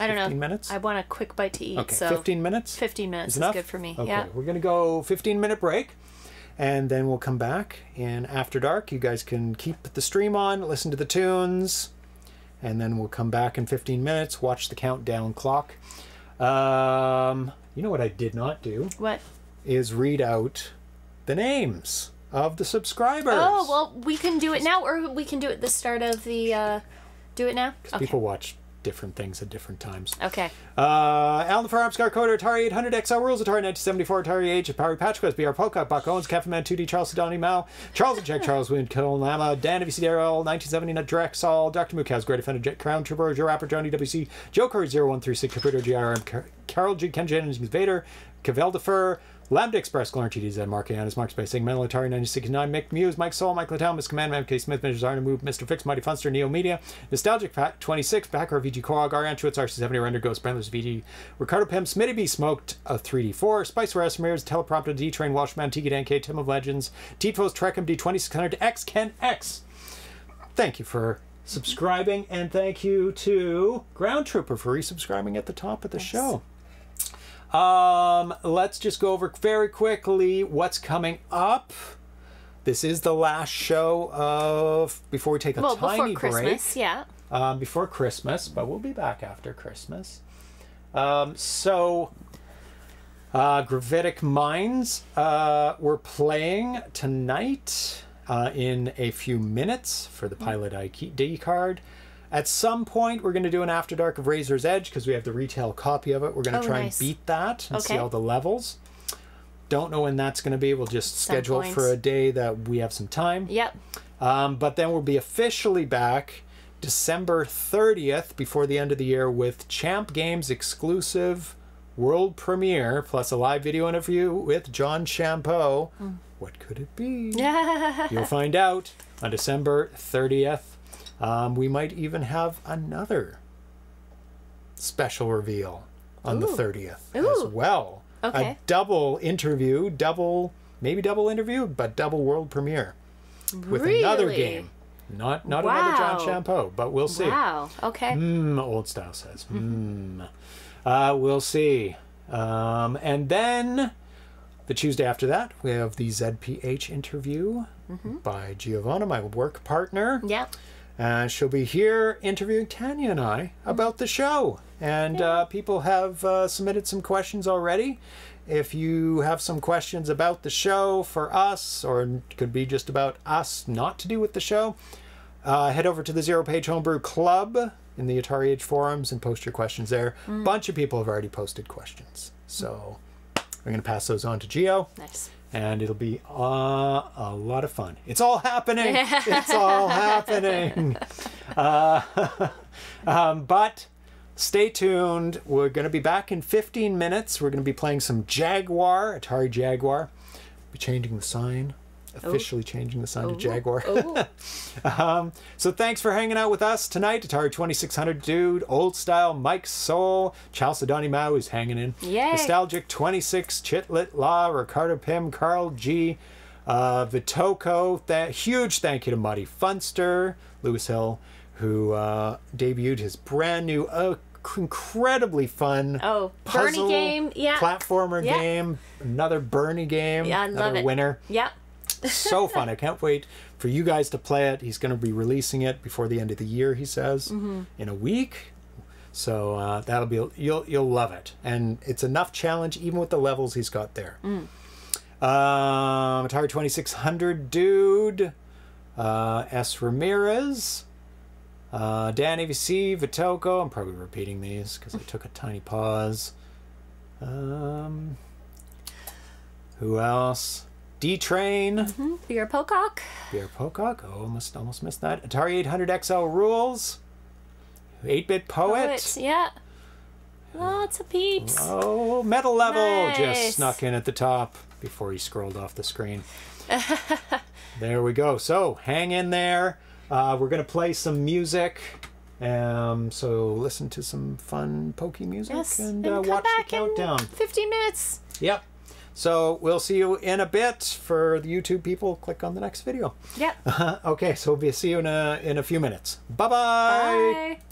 I don't know. fifteen minutes? I want a quick bite to eat. Okay. So fifteen minutes? fifteen minutes is, is good for me. Okay. Yeah. We're going to go fifteen minute break. And then we'll come back in After Dark. You guys can keep the stream on, listen to the tunes, and then we'll come back in fifteen minutes, watch the countdown clock. Um, you know what I did not do? What? Is read out the names of the subscribers. Oh, well, we can do it now, or we can do it at the start of the... Uh, do it now? Because okay. people watch different things at different times. Okay. Uh, Alan the Farm, Scar Coder, Atari eight hundred X L Rules, Atari nineteen seventy-four, Atari Age, Atari Patch Quest, B R Polka, Buck Owens, Cafeman two D, Charles Sidoni Mao, Charles and Jack, Charles Wynn, Colonel Lama, Dan V C D R L, nineteen seventy, Drexel, Doctor Mukaz, Great Defender, Jet Crown, Trooper, Joe Rapper, Johnny W C, Joe Curry, zero one three six, Computer, G R M, Car Carol G, Ken Jennings, Vader, Cavell Defer, Lambda Express, Glorn T D Z, Mark Anis, Mark Space, Mental Atari ninety-six nine, Mick Muse, Mike Soul, Mike Latown, Miss Command, Man, K. Smith, Measures Arna Move, Mister Fix, Mighty Funster, Neo Media, Nostalgic Pat twenty-six, Backer, V G Korog, Ariantuitz, R C seventy, Render Ghost, Brandless, V G, Ricardo Pim, Smitty B, Smoked, a three D four, Spiceware, Esmears, Teleprompter, D Train, Washman, Tiki Dan K, Tim of Legends, Tito's, Trekkum, D twenty-six hundred, X, Ken X. Thank you for subscribing, and thank you to Ground Trooper for resubscribing at the top of the Thanks. show. Um, let's just go over very quickly what's coming up. This is the last show of before we take a well, tiny before Christmas, break. Yeah. Um, before Christmas, but we'll be back after Christmas. Um, so, uh, Gravitic Mines, uh, we're playing tonight uh, in a few minutes for the Pilot I D card. At some point, we're going to do an After Dark of Razor's Edge because we have the retail copy of it. We're going to oh, try nice. and beat that and okay. see all the levels. Don't know when that's going to be. We'll just some schedule points. for a day that we have some time. Yep. Um, but then we'll be officially back December thirtieth before the end of the year with Champ Games exclusive world premiere plus a live video interview with John Champeau. Mm. What could it be? You'll find out on December thirtieth. Um, we might even have another special reveal on Ooh. the thirtieth Ooh. as well. Okay. A double interview, double, maybe double interview, but double world premiere with really? another game. Not not wow. another John Champeau, but we'll see. Wow, okay. Mmm, old style says. Mmm. Uh, we'll see. Um, and then the Tuesday after that, we have the Z P H interview mm-hmm. by Giovanna, my work partner. Yep. Uh, she'll be here interviewing Tanya and I about the show. And yeah. uh, people have uh, submitted some questions already. If you have some questions about the show for us, or it could be just about us, not to do with the show, uh, head over to the Zero Page Homebrew Club in the Atari Age forums and post your questions there. A mm. bunch of people have already posted questions. So I'm going to pass those on to Geo. Nice. And it'll be uh, a lot of fun. It's all happening. It's all happening. Uh, um, but stay tuned. We're going to be back in fifteen minutes. We're going to be playing some Jaguar, Atari Jaguar. We'll be changing the sign, officially oh. changing the sign oh. to Jaguar. Oh. um, so thanks for hanging out with us tonight. Atari twenty-six hundred Dude, Old Style, Mike Soul, Chalcedony Mao is hanging in. Yay. Nostalgic twenty-six, Chitlit La, Ricardo Pym, Carl G, uh, Vitoko. That huge thank you to Muddy Funster, Lewis Hill, who uh, debuted his brand new uh, incredibly fun oh puzzle Bernie game, yeah, platformer yeah. game, another Bernie game, yeah, I love it. Winner, yeah. So fun. I can't wait for you guys to play it. He's going to be releasing it before the end of the year, he says, mm-hmm. in a week. So uh, that'll be, you'll you'll love it. And it's enough challenge even with the levels he's got there. Mm. Um, Atari twenty-six hundred Dude, uh, S. Ramirez, uh, Dan A V C, Vitoko. I'm probably repeating these because I took a tiny pause. Um, who else? D-Train. Mm-hmm. Pierre Pocock. Pierre Pocock. Oh, almost, almost missed that. Atari eight hundred X L Rules. eight-Bit Poet. Poet, yeah. Lots of peeps. Oh, Metal Level nice. just snuck in at the top before he scrolled off the screen. There we go. So, hang in there. Uh, we're going to play some music. Um, so, listen to some fun pokey music. Yes. And, and uh, watch the countdown. fifteen minutes. Yep. So we'll see you in a bit. For the YouTube people, click on the next video. Yep. Uh, okay, so we'll see you in a, in a few minutes. Bye-bye. Bye.